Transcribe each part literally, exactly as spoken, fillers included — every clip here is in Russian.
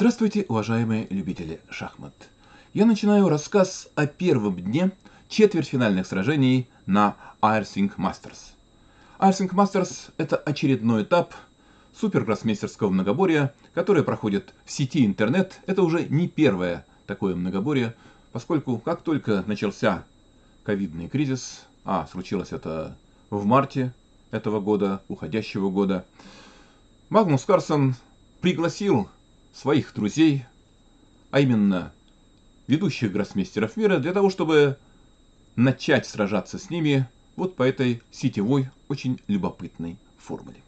Здравствуйте, уважаемые любители шахмат! Я начинаю рассказ о первом дне четвертьфинальных сражений на Айрсинг Мастерс. Айрсинг Мастерс — это очередной этап супергроссмейстерского многоборья, которое проходит в сети интернет. Это уже не первое такое многоборье, поскольку как только начался ковидный кризис, а случилось это в марте этого года, уходящего года, Магнус Карлсон пригласил своих друзей, а именно ведущих гроссмейстеров мира, для того, чтобы начать сражаться с ними вот по этой сетевой, очень любопытной формуле.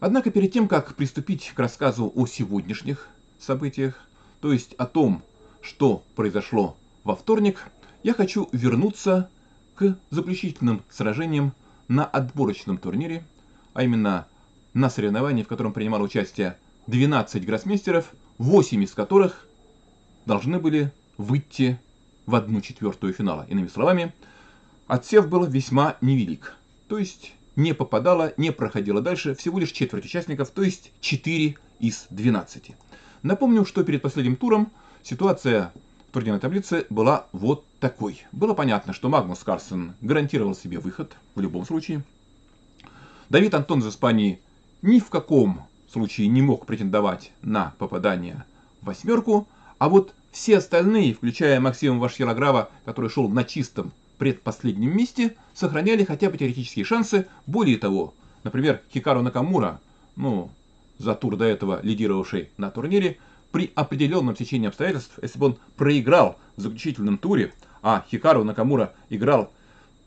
Однако перед тем, как приступить к рассказу о сегодняшних событиях, то есть о том, что произошло во вторник, я хочу вернуться к заключительным сражениям на отборочном турнире, а именно на соревновании, в котором принимало участие двенадцать гроссмейстеров, восемь из которых должны были выйти в одну четвертую финала. Иными словами, отсев был весьма невелик. То есть не попадало, не проходило дальше всего лишь четверть участников, то есть четыре из двенадцати. Напомню, что перед последним туром ситуация в турнирной таблице была вот такой. Было понятно, что Магнус Карлсон гарантировал себе выход в любом случае. Давид Антон из Испании ни в каком случае не мог претендовать на попадание в восьмерку, а вот все остальные, включая Максима Вашьярограва, который шел на чистом предпоследнем месте, сохраняли хотя бы теоретические шансы. Более того, например, Хикару Накамура, ну, за тур до этого лидировавший на турнире, при определенном течении обстоятельств, если бы он проиграл в заключительном туре, а Хикару Накамура играл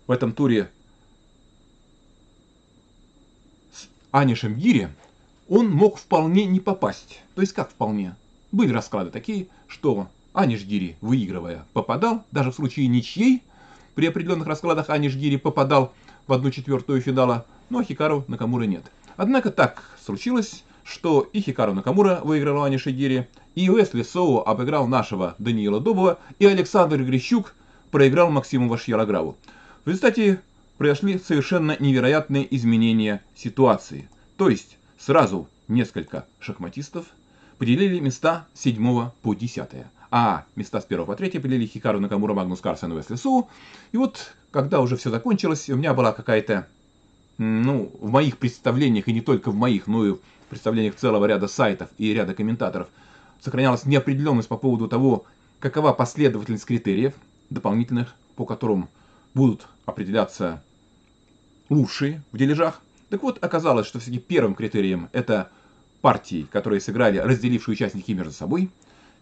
в этом туре с Анишем Гири, он мог вполне не попасть. То есть как вполне? Были расклады такие, что Аниш Гири, выигрывая, попадал, даже в случае ничьей, при определенных раскладах Аниш Гири попадал в одну четвертую финала, но ну, а Хикару Накамура нет. Однако так случилось, что и Хикару Накамура выиграл у Аниша Гири, и Уэсли Соу обыграл нашего Даниила Добова, и Александр Грищук проиграл Максиму Вашьярограву. В результате произошли совершенно невероятные изменения ситуации. То есть сразу несколько шахматистов поделили места с седьмого по десятое, а места с первого по третье поделили Хикару Накамура, Магнус Карлсон и Уэсли Соу. И вот, когда уже все закончилось, у меня была какая-то, ну, в моих представлениях, и не только в моих, но и в представлениях целого ряда сайтов и ряда комментаторов, сохранялась неопределенность по поводу того, какова последовательность критериев дополнительных, по которым будут определяться лучшие в дележах. Так вот, оказалось, что все-таки первым критерием это партии, которые сыграли разделившие участники между собой.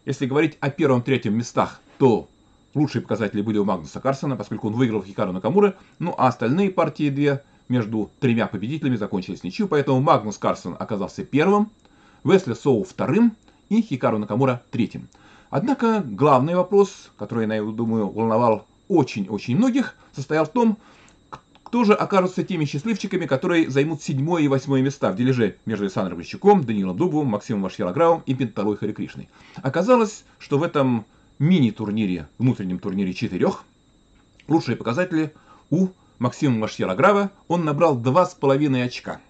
Если говорить о первом-третьем местах, то лучшие показатели были у Магнуса Карлсона, поскольку он выиграл Хикару Накамура, ну а остальные партии две между тремя победителями закончились ничью, поэтому Магнус Карлсон оказался первым, Уэсли Соу вторым и Хикару Накамура третьим. Однако главный вопрос, который, я думаю, волновал очень-очень многих, состоял в том, кто же окажутся теми счастливчиками, которые займут седьмое и восьмое места в дележе между Александром Грищуком, Даниилом Дубовым, Максимом Вашьярогравом и Пенталой Хари Кришной. Оказалось, что в этом мини-турнире, внутреннем турнире четырех, лучшие показатели у Максима Вашьярограва. Он набрал два с половиной очка.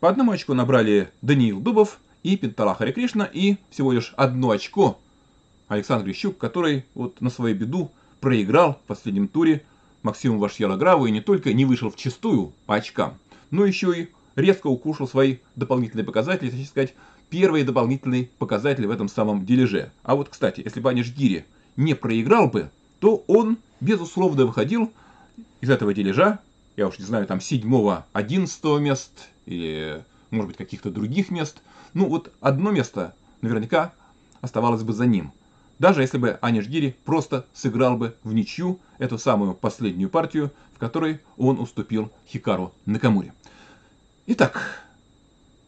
По одному очку набрали Даниил Дубов и Пентала Хари Кришна, и всего лишь одно очко Александр Грищук, который вот на свою беду проиграл в последнем туре Максиму Вашьярограву и не только не вышел в чистую по очкам, но еще и резко укушил свои дополнительные показатели, так сказать, первые дополнительные показатели в этом самом дележе. А вот, кстати, если бы Аниш Гири не проиграл бы, то он, безусловно, выходил из этого дележа, я уж не знаю, там седьмого, одиннадцатого мест или, может быть, каких-то других мест. Ну вот одно место наверняка оставалось бы за ним. Даже если бы Аниш Гири просто сыграл бы в ничью эту самую последнюю партию, в которой он уступил Хикару Накамуре. Итак,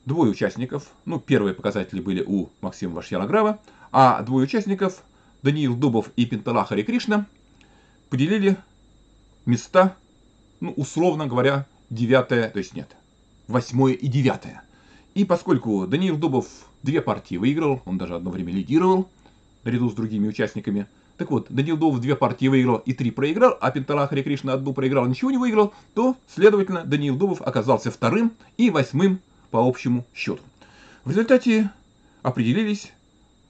двое участников, ну первые показатели были у Максима Вашьярограва, а двое участников, Даниил Дубов и Пентала Хари Кришна, поделили места, ну условно говоря, девятое, то есть нет, восьмое и девятое. И поскольку Даниил Дубов две партии выиграл, он даже одно время лидировал, наряду с другими участниками. Так вот, Даниил Дубов две партии выиграл и три проиграл, а Пентала Хари Кришна одну проиграл и ничего не выиграл, то, следовательно, Даниил Дубов оказался вторым и восьмым по общему счету. В результате определились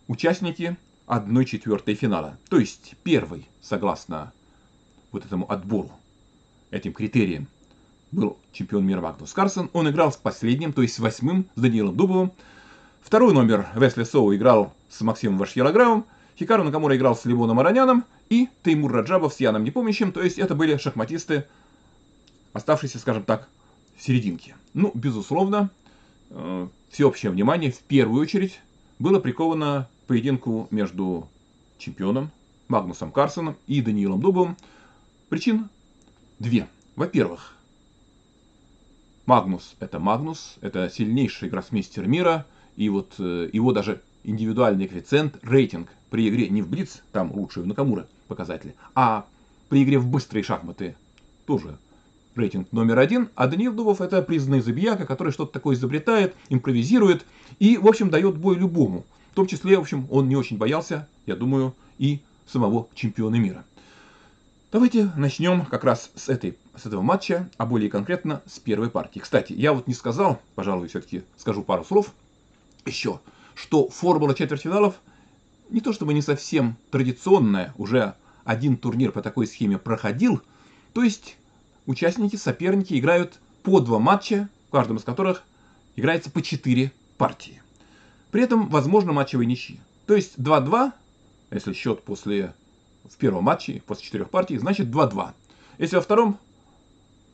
участники одной четвертой финала. То есть первый, согласно вот этому отбору, этим критериям, был чемпион мира Магнус Карлсон. Он играл с последним, то есть с восьмым, с Даниилом Дубовым. Второй номер Весли Соу играл с Максимом Вашьяраграевым. Хикару Накамура играл с Левоном Араняном. И Теймур Раджабов с Яном Непомнящим. То есть это были шахматисты, оставшиеся, скажем так, в серединке. Ну, безусловно, всеобщее внимание в первую очередь было приковано к поединку между чемпионом Магнусом Карлсоном и Даниилом Дубовым. Причин две. Во-первых, Магнус — это Магнус, это сильнейший гроссмейстер мира, и вот э, его даже индивидуальный коэффициент, рейтинг при игре не в блиц, там лучшие у Накамура показатели, а при игре в быстрые шахматы тоже рейтинг номер один, а Даниил Дубов — это признанный забияка, который что-то такое изобретает, импровизирует и, в общем, дает бой любому. В том числе, в общем, он не очень боялся, я думаю, и самого чемпиона мира. Давайте начнем как раз с, этой, с этого матча, а более конкретно с первой партии. Кстати, я вот не сказал, пожалуй, все-таки скажу пару слов еще, что формула четвертьфиналов не то чтобы не совсем традиционная, уже один турнир по такой схеме проходил, то есть участники, соперники играют по два матча, в каждом из которых играется по четыре партии. При этом возможно матчевые ничьи, то есть два-два, если счет после... в первом матче, после четырех партий, значит два-два. Если во втором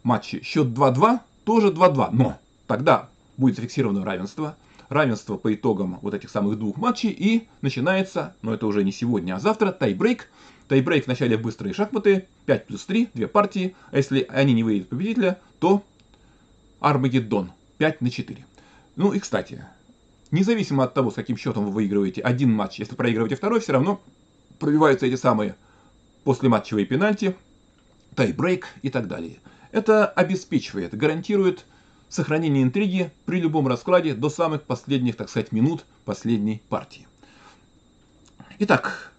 матче счет два-два, тоже два-два. Но тогда будет зафиксировано равенство. Равенство по итогам вот этих самых двух матчей. И начинается, но это уже не сегодня, а завтра, тайбрейк. Тайбрейк в начале быстрые шахматы. пять плюс три, две партии. А если они не выйдут победителя, то Армагеддон. пять на четыре. Ну и кстати, независимо от того, с каким счетом вы выигрываете один матч, если проигрываете второй, все равно пробиваются эти самые послематчевые пенальти, тайбрейк и так далее. Это обеспечивает, гарантирует сохранение интриги при любом раскладе до самых последних, так сказать, минут последней партии. Итак,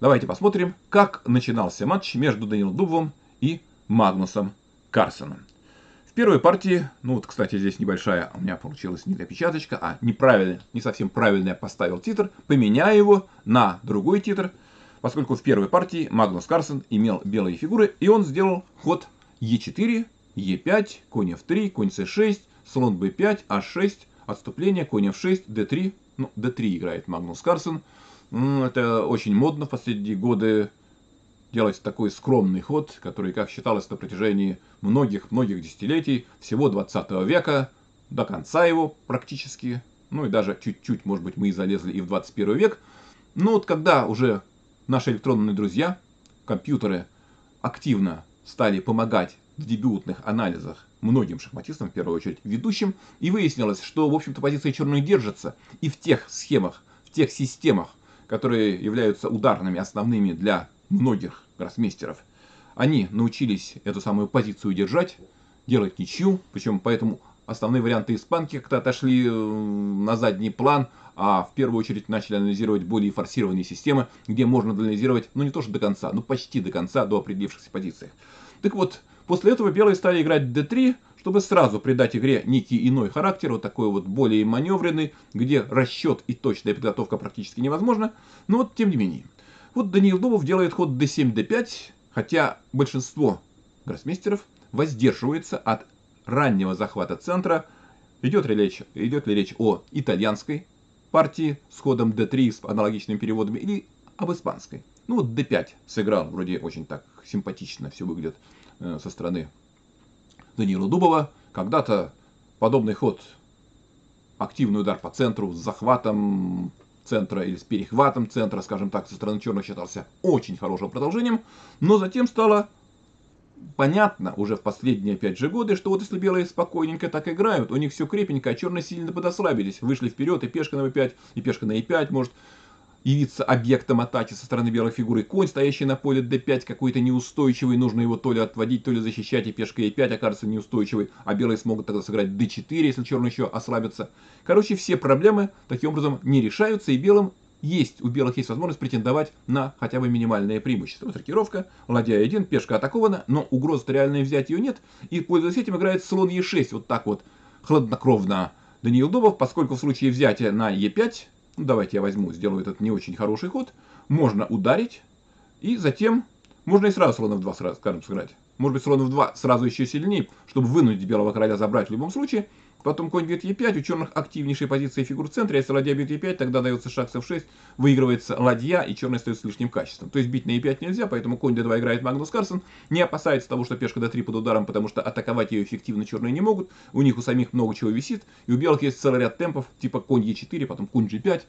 давайте посмотрим, как начинался матч между Даниилом Дубовым и Магнусом Карлсоном. В первой партии, ну вот, кстати, здесь небольшая у меня получилась недопечаточка, а неправильно, не совсем правильно я поставил титр, поменяю его на другой титр, поскольку в первой партии Магнус Карлсон имел белые фигуры, и он сделал ход е четыре, е пять, конь эф три, конь це шесть, слон бэ пять, а шесть, отступление, конь эф шесть, дэ три, ну, дэ три играет Магнус Карлсон, это очень модно в последние годы, делать такой скромный ход, который, как считалось, на протяжении многих-многих десятилетий, всего двадцатого века, до конца его практически, ну и даже чуть-чуть, может быть, мы и залезли и в двадцать первый век. Но вот когда уже наши электронные друзья, компьютеры, активно стали помогать в дебютных анализах многим шахматистам, в первую очередь ведущим, и выяснилось, что, в общем-то, позиция черных держится, и в тех схемах, в тех системах, которые являются ударными, основными для многих гроссмейстеров, они научились эту самую позицию держать, делать ничью, причем поэтому основные варианты испанки как-то отошли на задний план, а в первую очередь начали анализировать более форсированные системы, где можно анализировать, ну не то что до конца, но почти до конца, до определившихся позиций. Так вот, после этого белые стали играть дэ три, чтобы сразу придать игре некий иной характер, вот такой вот более маневренный, где расчет и точная подготовка практически невозможна, но вот тем не менее. Вот Даниил Дубов делает ход дэ семь, дэ пять, хотя большинство гроссмейстеров воздерживается от раннего захвата центра. Идет ли речь, идет ли речь о итальянской партии с ходом дэ три с аналогичными переводами или об испанской? Ну вот дэ пять сыграл, вроде очень так симпатично все выглядит э, со стороны Даниила Дубова. Когда-то подобный ход, активный удар по центру с захватом центра или с перехватом центра, скажем так, со стороны черных считался очень хорошим продолжением, но затем стало понятно уже в последние опять же годы, что вот если белые спокойненько так играют, у них все крепенько, а черные сильно подослабились, вышли вперед, и пешка на бэ пять, и пешка на е пять может явиться объектом атаки со стороны белых фигур, и конь, стоящий на поле дэ пять, какой-то неустойчивый, нужно его то ли отводить, то ли защищать, и пешка е пять окажется неустойчивой, а белые смогут тогда сыграть дэ четыре, если черные еще ослабятся. Короче, все проблемы таким образом не решаются, и белым есть, у белых есть возможность претендовать на хотя бы минимальное преимущество. Трокировка, ладья е один, пешка атакована, но угрозы реальной взять ее нет, и пользуясь этим играет слон е шесть, вот так вот, хладнокровно, Даниил Дубов, поскольку в случае взятия на е пять, ну, давайте я возьму, сделаю этот не очень хороший ход, можно ударить, и затем можно и сразу с слона в два, сразу, скажем, сыграть. Может быть, слон в два сразу еще сильнее, чтобы вынудить белого короля забрать в любом случае. Потом конь бьет е пять, у черных активнейшая позиция фигур в центре. Если ладья бьет е пять, тогда дается шаг с эф шесть, выигрывается ладья, и черный остается с лишним качеством. То есть бить на е пять нельзя, поэтому конь дэ два играет Магнус Карлсон. Не опасается того, что пешка дэ три под ударом, потому что атаковать ее эффективно черные не могут. У них у самих много чего висит. И у белых есть целый ряд темпов, типа конь е четыре, потом конь джи пять.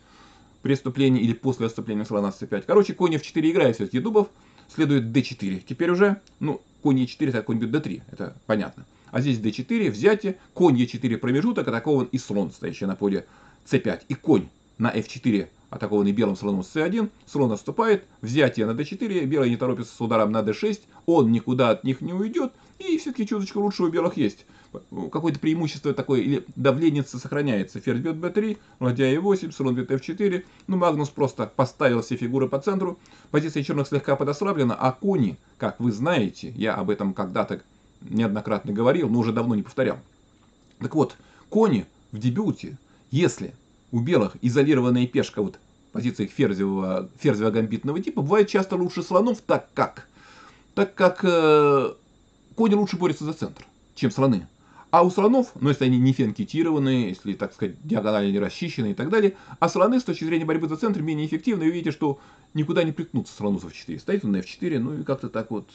При отступлении или после отступления слона с цэ пять. Короче, конь эф четыре играет все-таки Дубов. Следует дэ четыре. Теперь уже, ну, конь е четыре, так конь бьет дэ три. Это понятно. А здесь дэ четыре, взятие, конь е четыре промежуток, атакован и слон, стоящий на поле цэ пять. И конь на эф четыре, атакованный белым слоном с цэ один. Слон отступает, взятие на дэ четыре, белые не торопятся с ударом на дэ шесть. Он никуда от них не уйдет. И все-таки чуточку лучше у белых есть. Какое-то преимущество такое, или давление сохраняется. Ферзь бьет бэ три, ладья е восемь, слон бьет эф четыре. Ну, Магнус просто поставил все фигуры по центру. Позиция черных слегка подослаблена, а кони, как вы знаете, я об этом когда-то неоднократно говорил, но уже давно не повторял. Так вот, кони в дебюте, если у белых изолированная пешка, вот позиция ферзевого, ферзевого гамбитного типа, бывает часто лучше слонов, так как, так как э, кони лучше борются за центр, чем слоны. А у слонов, ну если они не фенкетированные, если, так сказать, диагонально не расчищены и так далее, а слоны с точки зрения борьбы за центр менее эффективны, и вы видите, что никуда не приткнутся слону с эф четыре. Стоит он на эф четыре, ну и как-то так вот,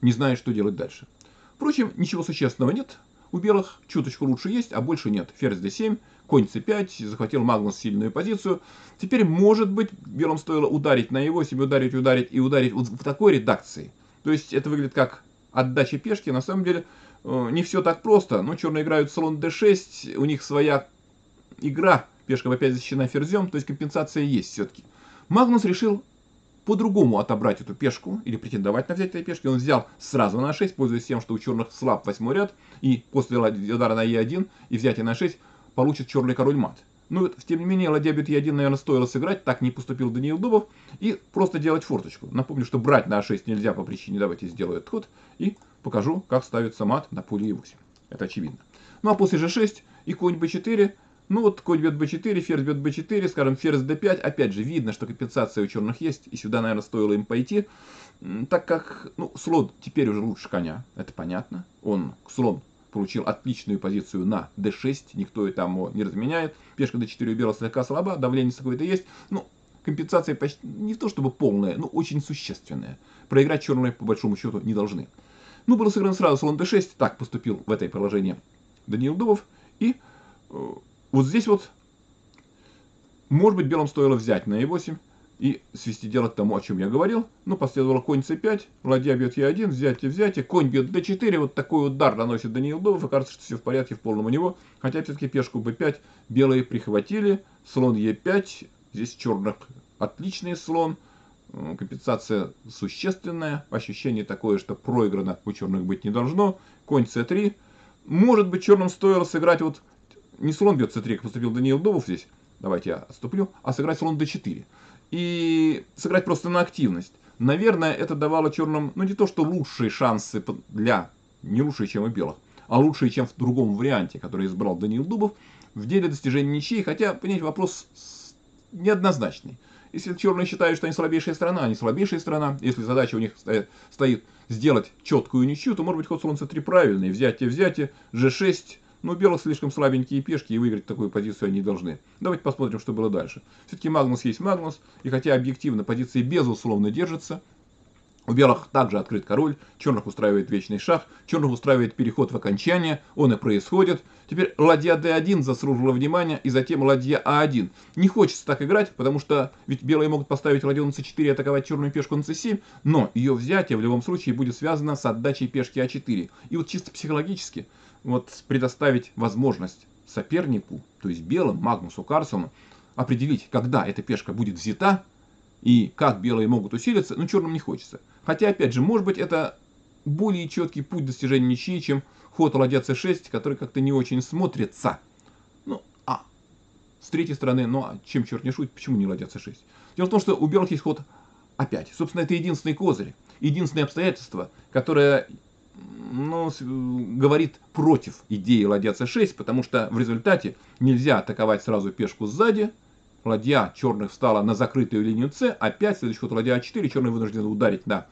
не зная, что делать дальше. Впрочем, ничего существенного нет. У белых чуточку лучше есть, а больше нет. Ферзь дэ семь, конь цэ пять, захватил Магнус сильную позицию. Теперь, может быть, белым стоило ударить на е восемь, ударить, ударить и ударить вот в такой редакции. То есть это выглядит как отдача пешки. На самом деле не все так просто. Но черные играют слон дэ шесть, у них своя игра. Пешка опять защищена ферзем, то есть компенсация есть все-таки. Магнус решил по-другому отобрать эту пешку, или претендовать на взятие этой пешки. Он взял сразу на а шесть, пользуясь тем, что у черных слаб восьмой ряд, и после удара на е один и взятия на а шесть получит черный король мат. Ну, тем не менее, ладья бьет е один, наверное, стоило сыграть, так не поступил Даниил Дубов, и просто делать форточку. Напомню, что брать на а шесть нельзя по причине, давайте сделаю этот ход, и покажу, как ставится мат на поле е восемь. Это очевидно. Ну, а после же шесть и конь бэ четыре, ну вот конь бьет бэ четыре, ферзь бьет бэ четыре, скажем, ферзь дэ пять. Опять же, видно, что компенсация у черных есть, и сюда, наверное, стоило им пойти. Так как, ну, слон теперь уже лучше коня, это понятно. Он, слон, получил отличную позицию на дэ шесть, никто и там не разменяет. Пешка дэ четыре у белых слегка слаба, давление какое-то есть. Ну, компенсация почти не то чтобы полная, но очень существенная. Проиграть черные, по большому счету, не должны. Ну, был сыгран сразу слон дэ шесть, так поступил в этой положении Даниил Дубов, и... Вот здесь вот, может быть, белым стоило взять на е восемь и свести дело к тому, о чем я говорил. Но последовало конь цэ пять, ладья бьет е один, взятие, взятие, конь бьет дэ четыре. Вот такой удар наносит Даниил Дубов, и кажется, что все в порядке, в полном у него. Хотя все-таки пешку бэ пять белые прихватили, слон е пять, здесь черных отличный слон. Компенсация существенная, ощущение такое, что проиграно у черных быть не должно. Конь цэ три. Может быть, черным стоило сыграть вот... Не слон бьет цэ три, как поступил Даниил Дубов здесь. Давайте я отступлю. А сыграть слон дэ четыре. И сыграть просто на активность. Наверное, это давало черным, ну не то что лучшие шансы для... Не лучшие, чем у белых. А лучшие, чем в другом варианте, который избрал Даниил Дубов. В деле достижения ничьей. Хотя, понимаете, вопрос неоднозначный. Если черные считают, что они слабейшая сторона, они слабейшая сторона. Если задача у них стоит сделать четкую ничью, то, может быть, ход слон цэ три правильный. Взятие, взятие, же шесть... Но белых слишком слабенькие пешки, и выиграть такую позицию они должны. Давайте посмотрим, что было дальше. Все-таки Магнус есть Магнус, и хотя объективно позиции безусловно держатся, у белых также открыт король, черных устраивает вечный шах, черных устраивает переход в окончание, он и происходит. Теперь ладья дэ один заслужила внимания, и затем ладья а один. Не хочется так играть, потому что ведь белые могут поставить ладью на цэ четыре и атаковать черную пешку на цэ семь, но ее взятие в любом случае будет связано с отдачей пешки а четыре. И вот чисто психологически, вот предоставить возможность сопернику, то есть белым, Магнусу Карлсону, определить, когда эта пешка будет взята и как белые могут усилиться, но черным не хочется. Хотя, опять же, может быть, это более четкий путь достижения ничьи, чем ход ладья цэ шесть, который как-то не очень смотрится. Ну, а с третьей стороны, ну, а чем черт не шутит, почему не ладья цэ шесть? Дело в том, что у белых есть ход а пять. Собственно, это единственный козырь, единственное обстоятельство, которое... ну, говорит против идеи ладья цэ шесть, потому что в результате нельзя атаковать сразу пешку сзади. Ладья черных встала на закрытую линию С. Опять следующий ход ладья а четыре. Черные вынуждены ударить на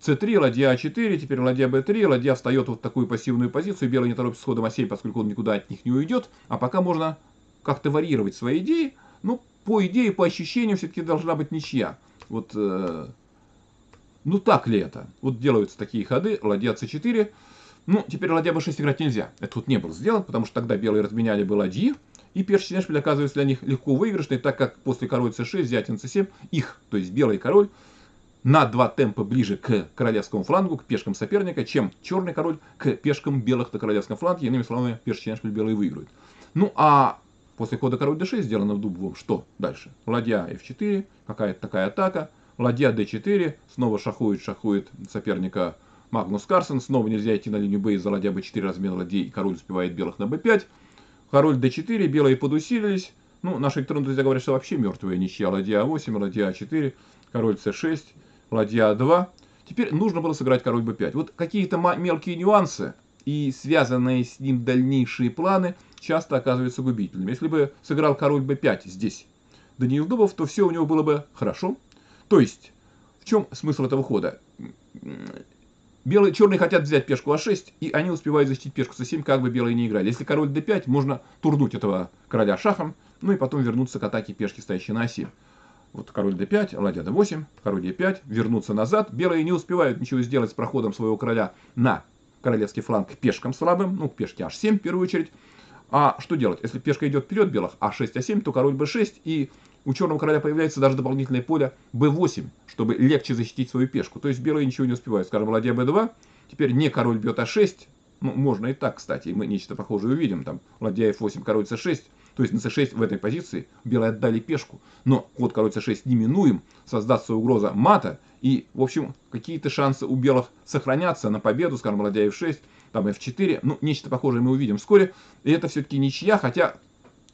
цэ три, ладья а четыре. Теперь ладья бэ три. Ладья встает вот в такую пассивную позицию. Белый не торопится с ходом а семь, поскольку он никуда от них не уйдет. А пока можно как-то варьировать свои идеи. Ну, по идее, по ощущениям, все-таки должна быть ничья. Вот, э, ну так ли это? Вот делаются такие ходы. Ладья цэ четыре. Ну, теперь ладья бэ шесть играть нельзя. Это тут не было сделано, потому что тогда белые разменяли бы ладьи. И перший шпиль оказывается для них легко выигрышный, так как после король цэ шесть, взятие на цэ семь, их, то есть белый король, на два темпа ближе к королевскому флангу, к пешкам соперника, чем черный король к пешкам белых на королевском фланге. Иными словами, перший шпиль белые выиграют. Ну а после хода король дэ шесть сделано в дубовом, что дальше? Ладья эф четыре, какая-то такая атака. Ладья дэ четыре, снова шахует, шахует соперника Магнус Карлсен. Снова нельзя идти на линию Б из-за ладья бэ четыре, размен ладей, и король успевает белых на бэ пять. Король дэ четыре, белые подусилились. Ну, наши электронные друзья говорят, что вообще мертвая ничья. Ладья а восемь, ладья а четыре, король цэ шесть, ладья а два. Теперь нужно было сыграть король бэ пять. Вот какие-то мелкие нюансы и связанные с ним дальнейшие планы часто оказываются губительными. Если бы сыграл король бэ пять здесь Даниил Дубов, то все у него было бы хорошо. То есть, в чем смысл этого хода? Белые, черные хотят взять пешку а шесть, и они успевают защитить пешку цэ семь, как бы белые не играли. Если король дэ пять, можно турнуть этого короля шахом, ну и потом вернуться к атаке пешки, стоящей на оси. Вот король дэ пять, ладья дэ восемь, король дэ пять, вернуться назад. Белые не успевают ничего сделать с проходом своего короля на королевский фланг к пешкам слабым, ну, к пешке аш семь в первую очередь. А что делать? Если пешка идет вперед белых, а шесть, а семь, то король бэ шесть, и у черного короля появляется даже дополнительное поле бэ восемь, чтобы легче защитить свою пешку. То есть белые ничего не успевают. Скажем, ладья бэ два. Теперь не король бьет а шесть. Ну, можно и так, кстати. Мы нечто похожее увидим. Там ладья эф восемь, король цэ шесть. То есть на цэ шесть в этой позиции белые отдали пешку. Но ход король цэ шесть неминуем. Создастся угроза мата. И, в общем, какие-то шансы у белых сохранятся на победу. Скажем, ладья эф шесть, там эф четыре. Ну, нечто похожее мы увидим вскоре. И это все-таки ничья, хотя...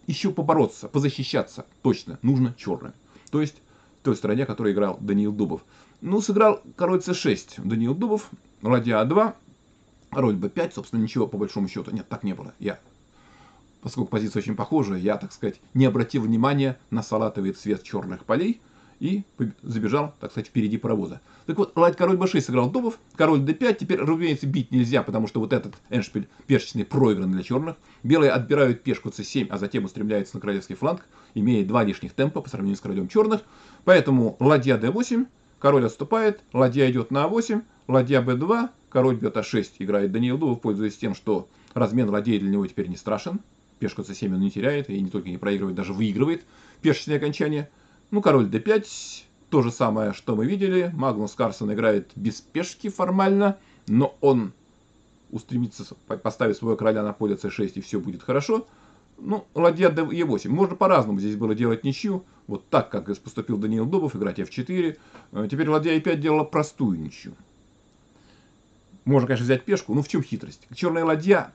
Еще побороться, позащищаться точно нужно черным. То есть той стороне, которой играл Даниил Дубов. Ну, сыграл король цэ шесть Даниил Дубов, ладья а два, король бэ пять. Собственно, ничего по большому счету. Нет, так не было. Я, поскольку позиция очень похожая, я, так сказать, не обратил внимания на салатовый цвет черных полей и забежал, так сказать, впереди паровоза. Так вот, король бэ шесть сыграл Дубов, король дэ пять. Теперь, разумеется, бить нельзя, потому что вот этот эндшпиль пешечный проигран для черных. Белые отбирают пешку цэ семь, а затем устремляются на королевский фланг, имея два лишних темпа по сравнению с королем черных. Поэтому ладья дэ восемь, король отступает, ладья идет на а восемь, ладья бэ два, король бьет а шесть. Играет Даниил Дубов, пользуясь тем, что размен ладей для него теперь не страшен. Пешку цэ семь он не теряет, и не только не проигрывает, даже выигрывает пешечное окончание. Ну, король дэ пять, то же самое, что мы видели. Магнус Карлсен играет без пешки формально, но он устремится поставить своего короля на поле цэ шесть, и все будет хорошо. Ну, ладья дэ восемь. Можно по-разному здесь было делать ничью. Вот так, как поступил Даниил Дубов, играть эф четыре. Теперь ладья е пять делала простую ничью. Можно, конечно, взять пешку, но в чем хитрость? Черная ладья,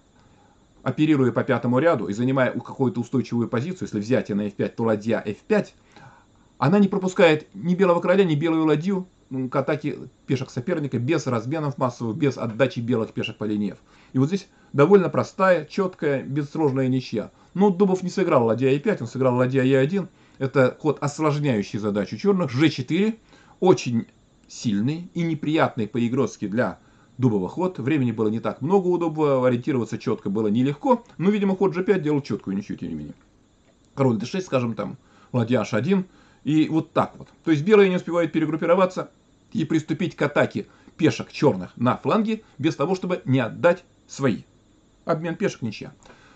оперируя по пятому ряду и занимая какую-то устойчивую позицию, если взятие на эф пять, то ладья эф пять... Она не пропускает ни белого короля, ни белую ладью к атаке пешек соперника без разменов массовых, без отдачи белых пешек по линии эф. И вот здесь довольно простая, четкая, бессложная ничья. Но Дубов не сыграл ладья е пять, он сыграл ладья е один. Это ход, осложняющий задачу черных. же четыре, очень сильный и неприятный по-игротски для Дубова ход. Времени было не так много у Дубова, ориентироваться четко было нелегко. Но, видимо, ход же пять делал четкую ничью, тем не менее. Король дэ шесть, скажем, там, ладья аш один. И вот так вот. То есть белые не успевают перегруппироваться и приступить к атаке пешек черных на фланге, без того, чтобы не отдать свои. Обмен пешек ничья.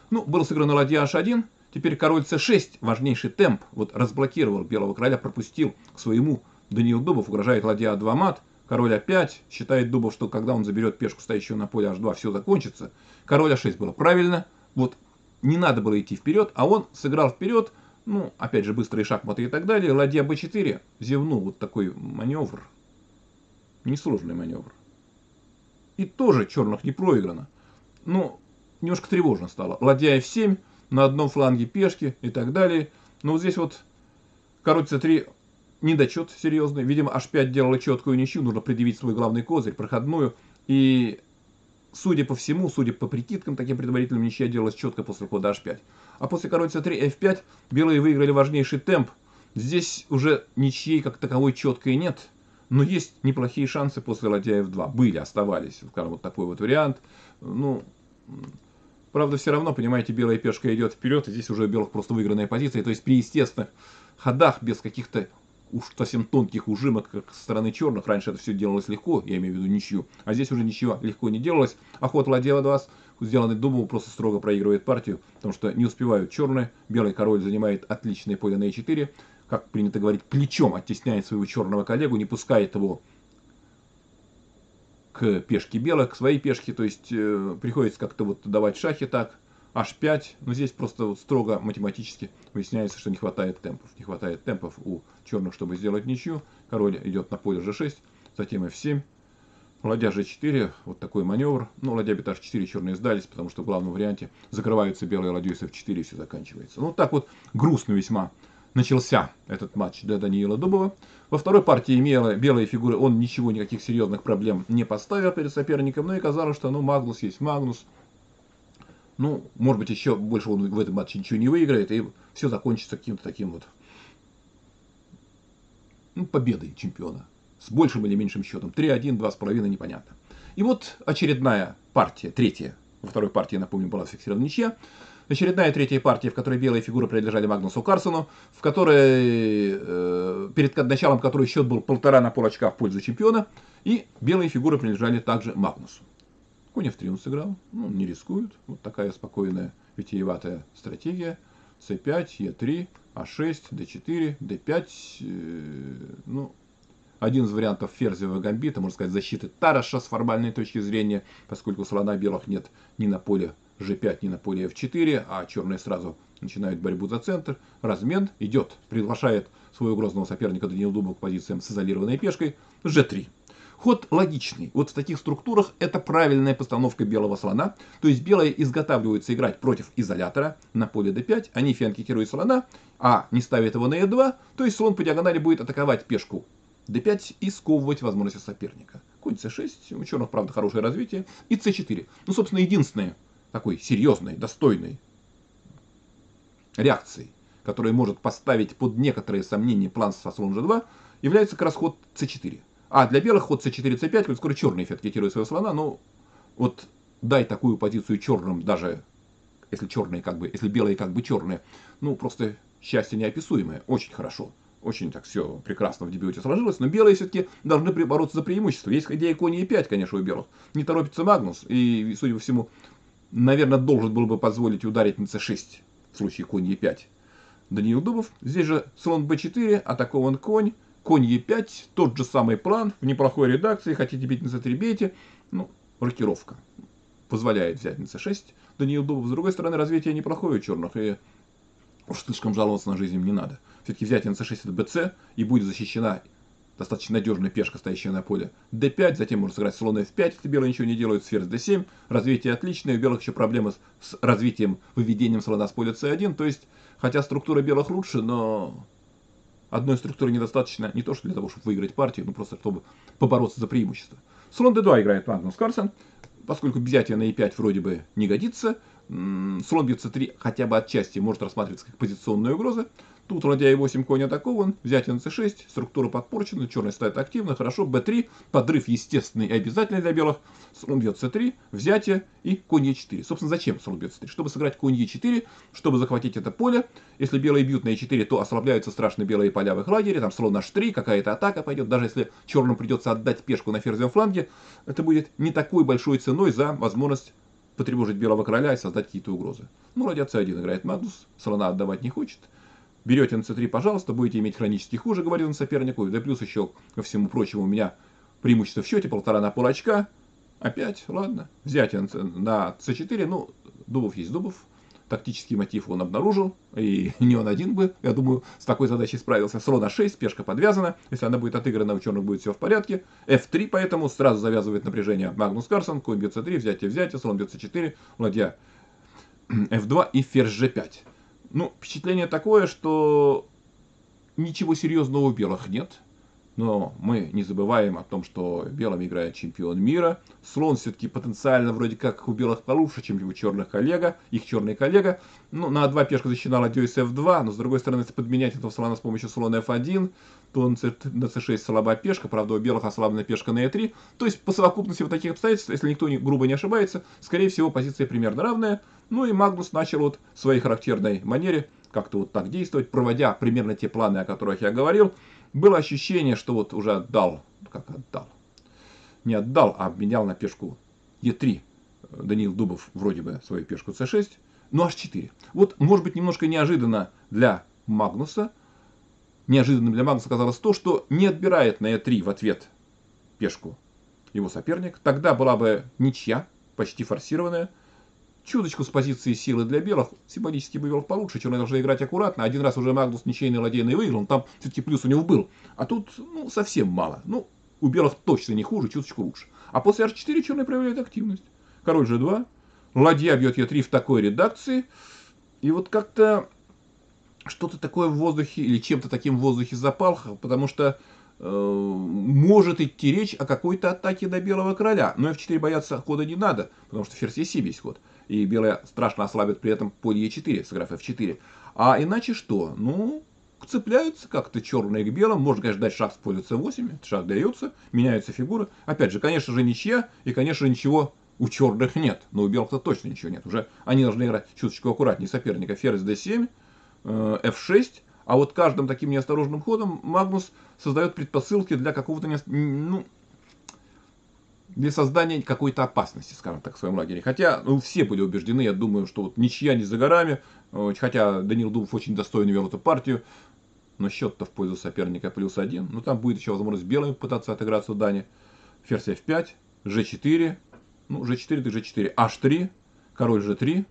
Ну, было сыграно ладья аш один. Теперь король цэ шесть, важнейший темп, вот разблокировал белого короля, пропустил к своему. Даниил Дубов, угрожает ладья а два мат. Король а пять, считает Дубов, что когда он заберет пешку, стоящую на поле аш два, все закончится. Король а шесть было правильно. Вот не надо было идти вперед, а он сыграл вперед. Ну, опять же, быстрые шахматы и так далее. Ладья бэ четыре зевнул, вот такой маневр. Несложный маневр. И тоже черных не проиграно. Ну, немножко тревожно стало. Ладья эф семь, на одном фланге пешки и так далее. Но вот здесь вот король цэ три недочет серьезный. Видимо, аш пять делала четкую ничью. Нужно предъявить свой главный козырь, проходную. И судя по всему, судя по прикидкам, таким предварительным, ничья делалась четко после хода аш пять. А после король цэ три, эф пять белые выиграли важнейший темп. Здесь уже ничьей как таковой четкой нет, но есть неплохие шансы после ладья эф два. Были, оставались. Вот такой вот вариант. Ну, правда, все равно, понимаете, белая пешка идет вперед, и здесь уже у белых просто выигранная позиция. То есть при естественных ходах, без каких-то уж совсем тонких ужимок, как со стороны черных, раньше это все делалось легко, я имею в виду ничью, а здесь уже ничего легко не делалось. А ход ладья эф два, сделанный Дубовым, просто строго проигрывает партию, потому что не успевают черные. Белый король занимает отличное поле на е четыре, как принято говорить, плечом оттесняет своего черного коллегу, не пускает его к пешке белых, к своей пешке, то есть э, приходится как-то вот давать шахи так, аш пять, но здесь просто вот строго математически выясняется, что не хватает темпов, не хватает темпов у черных, чтобы сделать ничью. Король идет на поле же шесть, затем эф семь, ладья же четыре, вот такой маневр, ну ладья бит аш четыре, черные сдались, потому что в главном варианте закрываются белые ладью с эф четыре и все заканчивается. Ну так вот грустно весьма начался этот матч для Даниила Дубова. Во второй партии имела белые фигуры, он ничего, никаких серьезных проблем не поставил перед соперником, но и казалось, что ну, Магнус есть Магнус. Ну, может быть, еще больше он в этом матче ничего не выиграет, и все закончится каким-то таким вот, ну, победой чемпиона. С большим или меньшим счетом. три один, два с половиной, непонятно. И вот очередная партия, третья. Во второй партии, напомню, была зафиксирована ничья. Очередная третья партия, в которой белые фигуры принадлежали Магнусу Карлсону, в которой, э, перед началом которой счет был полтора на пол очка в пользу чемпиона, и белые фигуры принадлежали также Магнусу. Конь эф три он сыграл, ну, не рискует, вот такая спокойная, витиеватая стратегия. цэ пять, е три, а шесть, дэ четыре, дэ пять, э, ну... Один из вариантов ферзевого гамбита, можно сказать, защиты Тараша с формальной точки зрения, поскольку слона белых нет ни на поле же пять, ни на поле эф четыре, а черные сразу начинают борьбу за центр. Размен идет, приглашает своего грозного соперника Даниил Дубов к позициям с изолированной пешкой же три. Ход логичный. Вот в таких структурах это правильная постановка белого слона. То есть белые изготавливаются играть против изолятора на поле дэ пять, они фианкетируют слона, а не ставят его на е два, то есть слон по диагонали будет атаковать пешку дэ пять и сковывать возможности соперника. Конь цэ шесть, у черных, правда, хорошее развитие, и цэ четыре. Ну, собственно, единственной такой серьезной, достойной реакцией, которая может поставить под некоторые сомнения план со слон же два, является как раз ход цэ четыре. А для белых ход цэ четыре, цэ пять, коль скоро черные фианкетируют своего слона, но вот дай такую позицию черным, даже если черные как бы, если белые как бы черные, ну, просто счастье неописуемое, очень хорошо. Очень так все прекрасно в дебюте сложилось, но белые все-таки должны бороться за преимущество. Есть идея коня е пять, конечно, у белых. Не торопится Магнус, и, судя по всему, наверное, должен был бы позволить ударить на цэ шесть в случае коня е пять. Даниил Дубов. Здесь же слон бэ четыре, атакован конь, конь е пять, тот же самый план, в неплохой редакции, хотите бить на цэ три, бейте. Ну, рокировка позволяет взять на цэ шесть. Даниил Дубов, с другой стороны, развитие неплохое у черных, и уж слишком жаловаться на жизнь им не надо. Все-таки взять на цэ шесть это бэ цэ, и будет защищена достаточно надежная пешка, стоящая на поле дэ пять, затем можно сыграть слон эф пять, если белые ничего не делают, ферзь дэ семь, развитие отличное, у белых еще проблемы с развитием, выведением слона с поля цэ один, то есть, хотя структура белых лучше, но одной структуры недостаточно, не то что для того, чтобы выиграть партию, но просто чтобы побороться за преимущество. Слон дэ два играет Магнус Карлсон, поскольку взятие на е пять вроде бы не годится, слон бьет цэ три хотя бы отчасти может рассматриваться как позиционная угроза. Тут ладья е восемь, конь атакован, взятие на цэ шесть, структура подпорчена, черный стоит активно, хорошо, бэ три, подрыв естественный и обязательный для белых, слон бьет цэ три, взятие и конь е четыре. Собственно, зачем слон бьет цэ три? Чтобы сыграть конь е четыре, чтобы захватить это поле. Если белые бьют на е четыре, то ослабляются страшно белые поля в их лагере, там слон аш три, какая-то атака пойдет, даже если черным придется отдать пешку на ферзевом фланге, это будет не такой большой ценой за возможность потревожить белого короля и создать какие-то угрозы. Ну, ладья цэ один играет Магнус, слона отдавать не хочет. Берете на цэ три, пожалуйста, будете иметь хронически хуже, говорил он сопернику. Да плюс еще, ко всему прочему, у меня преимущество в счете, полтора на пол очка. Опять, ладно. Взятие на цэ четыре, ну, Дубов есть Дубов. Тактический мотив он обнаружил, и не он один бы, я думаю, с такой задачей справился. Слон а шесть, пешка подвязана, если она будет отыграна, у черных будет все в порядке. эф три, поэтому сразу завязывает напряжение Магнус Карлсон, конь бьет цэ три, взятие, взятие, слон бьет цэ четыре, ладья эф два и ферзь же пять. Ну, впечатление такое, что ничего серьезного у белых нет. Но мы не забываем о том, что белым играет чемпион мира. Слон все-таки потенциально вроде как у белых получше, чем у черных коллега, их черный коллега. Ну, на а два пешка защищена ладью эс эф два, но с другой стороны, если подменять этого слона с помощью слона эф один, то на цэ шесть слабая пешка, правда у белых ослаблена пешка на э три. То есть по совокупности вот таких обстоятельств, если никто не, грубо не ошибается, скорее всего позиция примерно равная. Ну и Магнус начал вот в своей характерной манере как-то вот так действовать, проводя примерно те планы, о которых я говорил. Было ощущение, что вот уже отдал, как отдал, не отдал, а обменял на пешку е три Даниил Дубов вроде бы свою пешку цэ шесть, но аш четыре. Вот, может быть, немножко неожиданно для Магнуса, неожиданным для Магнуса оказалось то, что не отбирает на е три в ответ пешку его соперник. Тогда была бы ничья, почти форсированная. Чуточку с позиции силы для белых, символически бы белых получше, черные должны играть аккуратно. Один раз уже Магнус ничейный ладейный выиграл, там все-таки плюс у него был. А тут, ну, совсем мало. Ну, у белых точно не хуже, чуточку лучше. А после аш четыре черные проявляют активность. Король же два, ладья бьет е три в такой редакции. И вот как-то что-то такое в воздухе, или чем-то таким в воздухе запал, потому что э, может идти речь о какой-то атаке до белого короля. Но эф четыре бояться хода не надо, потому что ферзь е семь есть ход. И белые страшно ослабят при этом под е четыре, сыграв эф четыре. А иначе что? Ну, цепляются как-то черные к белым. Можно, конечно, дать шаг в поле цэ восемь. Шаг дается, меняются фигуры. Опять же, конечно же, ничья. И, конечно, ничего у черных нет. Но у белых-то точно ничего нет. Уже они должны играть чуточку аккуратнее соперника. Ферзь дэ семь, эф шесть. А вот каждым таким неосторожным ходом Магнус создает предпосылки для какого-то... Не... Ну, для создания какой-то опасности, скажем так, в своем лагере. Хотя, ну, все были убеждены, я думаю, что вот ничья не за горами. Хотя Даниил Дубов очень достойно вел эту партию. Но счет-то в пользу соперника плюс один. Но там будет еще возможность белым пытаться отыграться у Дани. Ферзь эф пять, же четыре. Ну, же четыре, так же четыре. аш три, король же три,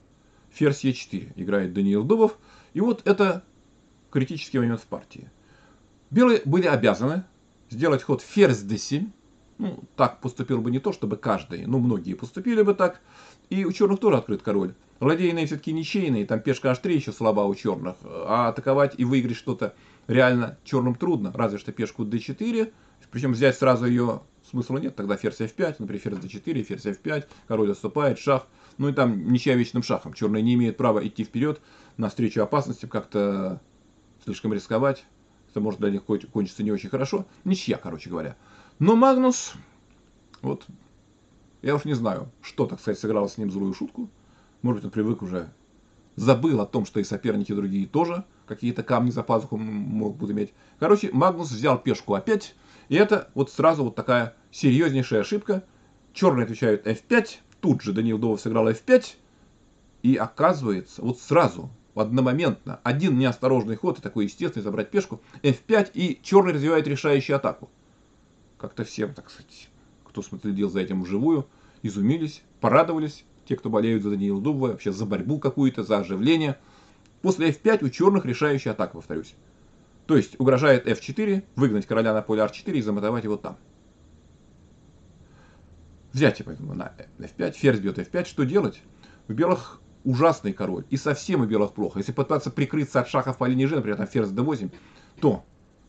ферзь е четыре. Играет Даниил Дубов. И вот это критический момент в партии. Белые были обязаны сделать ход ферзь дэ семь. Ну, так поступил бы не то, чтобы каждый, но многие поступили бы так. И у черных тоже открыт король. Ладейные все-таки ничейные, там пешка аш три еще слаба у черных. А атаковать и выиграть что-то реально черным трудно. Разве что пешку дэ четыре. Причем взять сразу ее смысла нет. Тогда ферзь эф пять, например, ферзь дэ четыре, ферзь эф пять. Король отступает, шах. Ну и там ничья вечным шахом. Черные не имеют права идти вперед навстречу опасности, как-то слишком рисковать. Это может для них кончиться не очень хорошо. Ничья, короче говоря. Но Магнус, вот, я уж не знаю, что, так сказать, сыграло с ним злую шутку. Может быть, он привык уже, забыл о том, что и соперники другие тоже какие-то камни за пазуху могут иметь. Короче, Магнус взял пешку опять, и это вот сразу вот такая серьезнейшая ошибка. Черные отвечают эф пять, тут же Даниил Дубов сыграл эф пять, и оказывается, вот сразу... Одномоментно. Один неосторожный ход, и такой естественный, забрать пешку. эф пять, и черный развивает решающую атаку. Как-то всем, так сказать, кто смотрел за этим вживую, изумились, порадовались. Те, кто болеют за Даниила Дубова, вообще за борьбу какую-то, за оживление. После эф пять у черных решающая атака, повторюсь. То есть угрожает эф четыре, выгнать короля на поле аш четыре и замотовать его там. Взятие, поэтому, на эф пять. Ферзь бьет эф пять. Что делать? В белых... Ужасный король. И совсем у белых плохо. Если пытаться прикрыться от шахов по линии же, например, там ферзь дэ восемь, то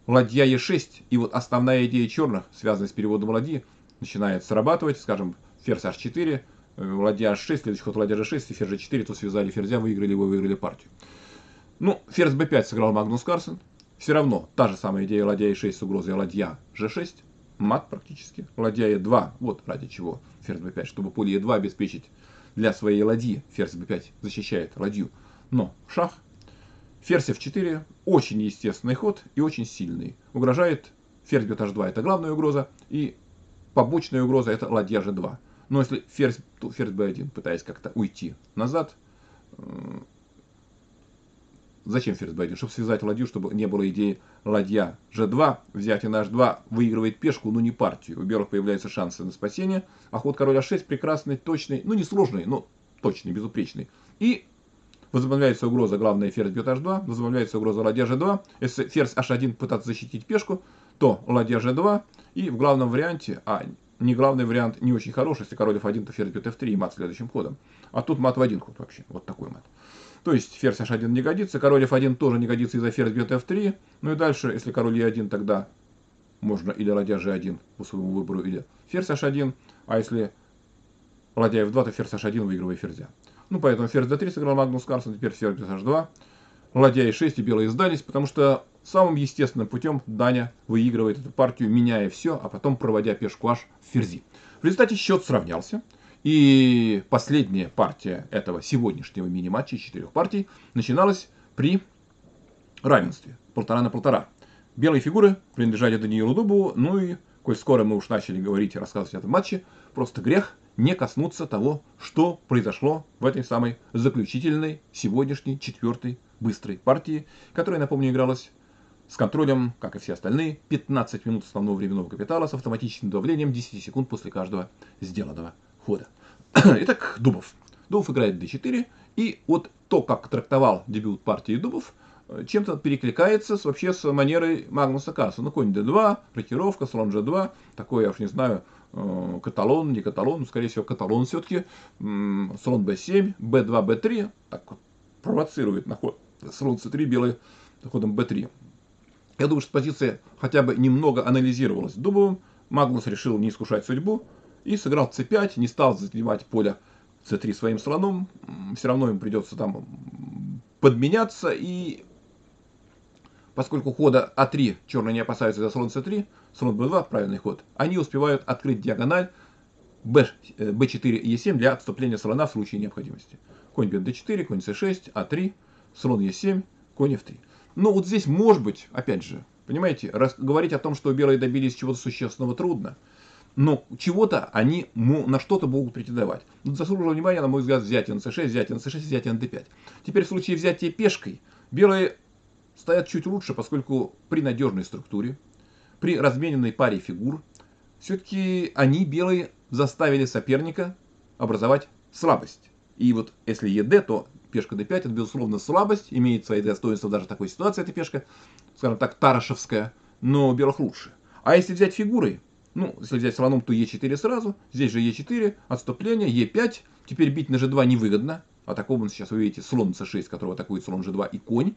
ладья е шесть, и вот основная идея черных, связанная с переводом ладьи, начинает срабатывать. Скажем, ферзь аш четыре, ладья аш шесть, следующий ход ладья же шесть, и ферзь же четыре, то связали ферзя, выиграли его, выиграли партию. Ну, ферзь бэ пять сыграл Магнус Карлсон. Все равно та же самая идея ладья е шесть с угрозой ладья же шесть. Мат практически. Ладья е два, вот ради чего ферзь бэ пять, чтобы поле е два обеспечить. Для своей ладьи ферзь бэ пять защищает ладью. Но шах. Ферзь эф четыре. Очень естественный ход и очень сильный. Угрожает. Ферзь бьет аш два. Это главная угроза. И побочная угроза это ладья же два. Но если ферзь, то ферзь бэ один, пытаясь как-то уйти назад. Зачем ферзь бэ один? Чтобы связать ладью, чтобы не было идеи ладья же два. Взятие на аш два выигрывает пешку, но не партию. У белых появляются шансы на спасение. А ход короля аш шесть прекрасный, точный, ну не сложный, но точный, безупречный. И возобновляется угроза, главное, ферзь бьет аш два. Возобновляется угроза ладья же два. Если ферзь аш один пытаться защитить пешку, то ладья же два. И в главном варианте, а не главный вариант, не очень хороший. Если король эф один, то ферзь бьет эф три и мат следующим ходом. А тут мат в один ход вообще. Вот такой мат. То есть ферзь аш один не годится, король эф один тоже не годится из-за ферзь бьет эф три. Ну и дальше, если король е один, тогда можно или ладья же один по своему выбору, или ферзь аш один, а если ладья эф два, то ферзь аш один, выигрывая ферзя. Ну, поэтому ферзь дэ три сыграл Магнус Карлсон, теперь ферзь аш два, ладья е шесть, и белые сдались, потому что самым естественным путем Даня выигрывает эту партию, меняя все, а потом проводя пешку аш в ферзи. В результате счет сравнялся, и последняя партия этого сегодняшнего мини-матча из четырех партий начиналась при равенстве полтора на полтора. Белые фигуры принадлежали Даниилу Дубову, ну и, коль скоро мы уж начали говорить и рассказывать о этом матче, просто грех не коснуться того, что произошло в этой самой заключительной сегодняшней четвертой быстрой партии, которая, напомню, игралась с контролем, как и все остальные, пятнадцать минут основного временного капитала с автоматичным давлением десять секунд после каждого сделанного хода. Итак, Дубов. Дубов играет дэ четыре, и вот то, как трактовал дебют партии Дубов, чем-то перекликается с, вообще с манерой Магнуса Карлсона. Ну, конь дэ два, рокировка, слон же два, такое, я уж не знаю, каталон, не каталон, но, скорее всего, каталон все-таки, слон бэ семь, бэ два, бэ три, так вот провоцирует на ход слон цэ три, белый ходом бэ три. Я думаю, что позиция хотя бы немного анализировалась Дубовым. Магнус решил не искушать судьбу и сыграл цэ пять, не стал занимать поле цэ три своим слоном, все равно им придется там подменяться, и поскольку хода а три черные не опасаются за слон цэ три, слон бэ два, правильный ход, они успевают открыть диагональ бэ четыре, е семь для отступления слона в случае необходимости. Конь бьет дэ четыре, конь цэ шесть, а три, слон е семь, конь эф три. Но вот здесь, может быть, опять же, понимаете, раз, говорить о том, что белые добились чего-то существенного, трудно, но чего-то они, на что-то могут претендовать. Но заслуживало внимания, на мой взгляд, взятие на цэ шесть, взятие на цэ шесть, взятие на дэ пять. Теперь в случае взятия пешкой белые стоят чуть лучше, поскольку при надежной структуре, при размененной паре фигур, все-таки они, белые, заставили соперника образовать слабость. И вот если ед, то пешка дэ пять, это, безусловно, слабость, имеет свои достоинства даже в такой ситуации, эта пешка, скажем так, тарашевская, но у белых лучше. А если взять фигурой, ну, если взять слоном, то е четыре сразу, здесь же е четыре, отступление, е пять, теперь бить на же два невыгодно, а такого сейчас, вы видите, слон цэ шесть, которого атакует слон же два и конь.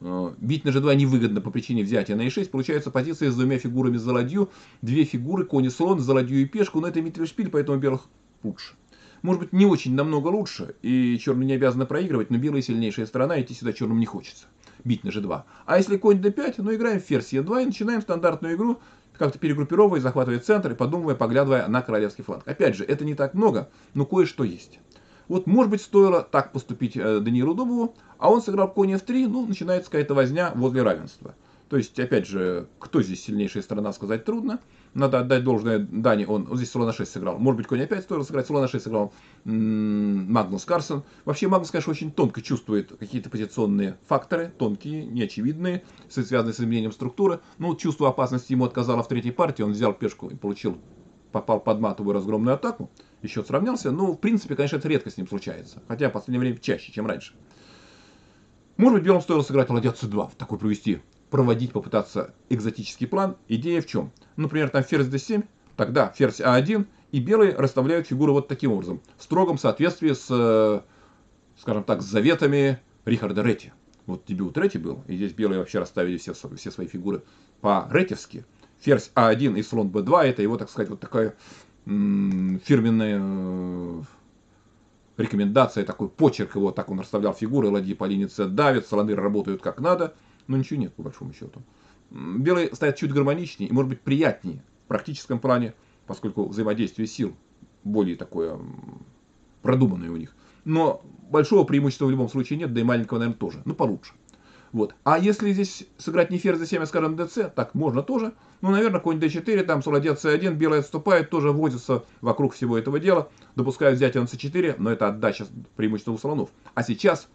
Бить на же два невыгодно по причине взятия на е шесть. Получается позиция с двумя фигурами за ладью. Две фигуры, конь и слон, за ладью и пешку. Но это митрельшпиль, поэтому белых лучше. Может быть, не очень намного лучше. И черные не обязаны проигрывать, но белые сильнейшая сторона, идти сюда черным не хочется. Бить на же два. А если конь дэ пять, ну играем ферзь е два и начинаем стандартную игру, как-то перегруппировывая, захватывая центр и подумывая, поглядывая на королевский фланг. Опять же, это не так много, но кое-что есть. Вот, может быть, стоило так поступить э, Даниилу Дубову, а он сыграл конь эф три, ну, начинается какая-то возня возле равенства. То есть, опять же, кто здесь сильнейшая сторона, сказать трудно. Надо отдать должное Дане, он, он здесь слон на шесть сыграл. Может быть, конь опять стоило сыграть, слон на шесть сыграл м-м, Магнус Карлсон. Вообще, Магнус, конечно, очень тонко чувствует какие-то позиционные факторы, тонкие, неочевидные, связанные с изменением структуры. Ну, чувство опасности ему отказало в третьей партии, он взял пешку и получил, попал под матовую разгромную атаку. И счет сравнялся, но в принципе, конечно, это редко с ним случается. Хотя в последнее время чаще, чем раньше. Может быть, белым стоило сыграть ладья цэ два, такой провести, проводить, попытаться экзотический план. Идея в чем? Например, там ферзь дэ семь, тогда ферзь а один, и белые расставляют фигуры вот таким образом. В строгом соответствии с, скажем так, с заветами Рихарда Ретти. Вот дебют Ретти был, и здесь белые вообще расставили все, все свои фигуры по-реттевски. Ферзь а один и слон бэ два, это его, так сказать, вот такая фирменная рекомендация, такой почерк его, так он расставлял фигуры, ладьи по линии С давят, слоны работают как надо, но ничего нет по большому счету. Белые стоят чуть гармоничнее и, может быть, приятнее в практическом плане, поскольку взаимодействие сил более такое продуманное у них. Но большого преимущества в любом случае нет, да и маленького, наверное, тоже, ну получше. Вот. А если здесь сыграть не ферзь дэ семь, а, скажем, dc, так можно тоже. Ну, наверное, конь дэ четыре, там ладья цэ один, белые отступают, тоже возятся вокруг всего этого дела. Допускают взятие на цэ четыре, но это отдача преимущества у слонов. А сейчас,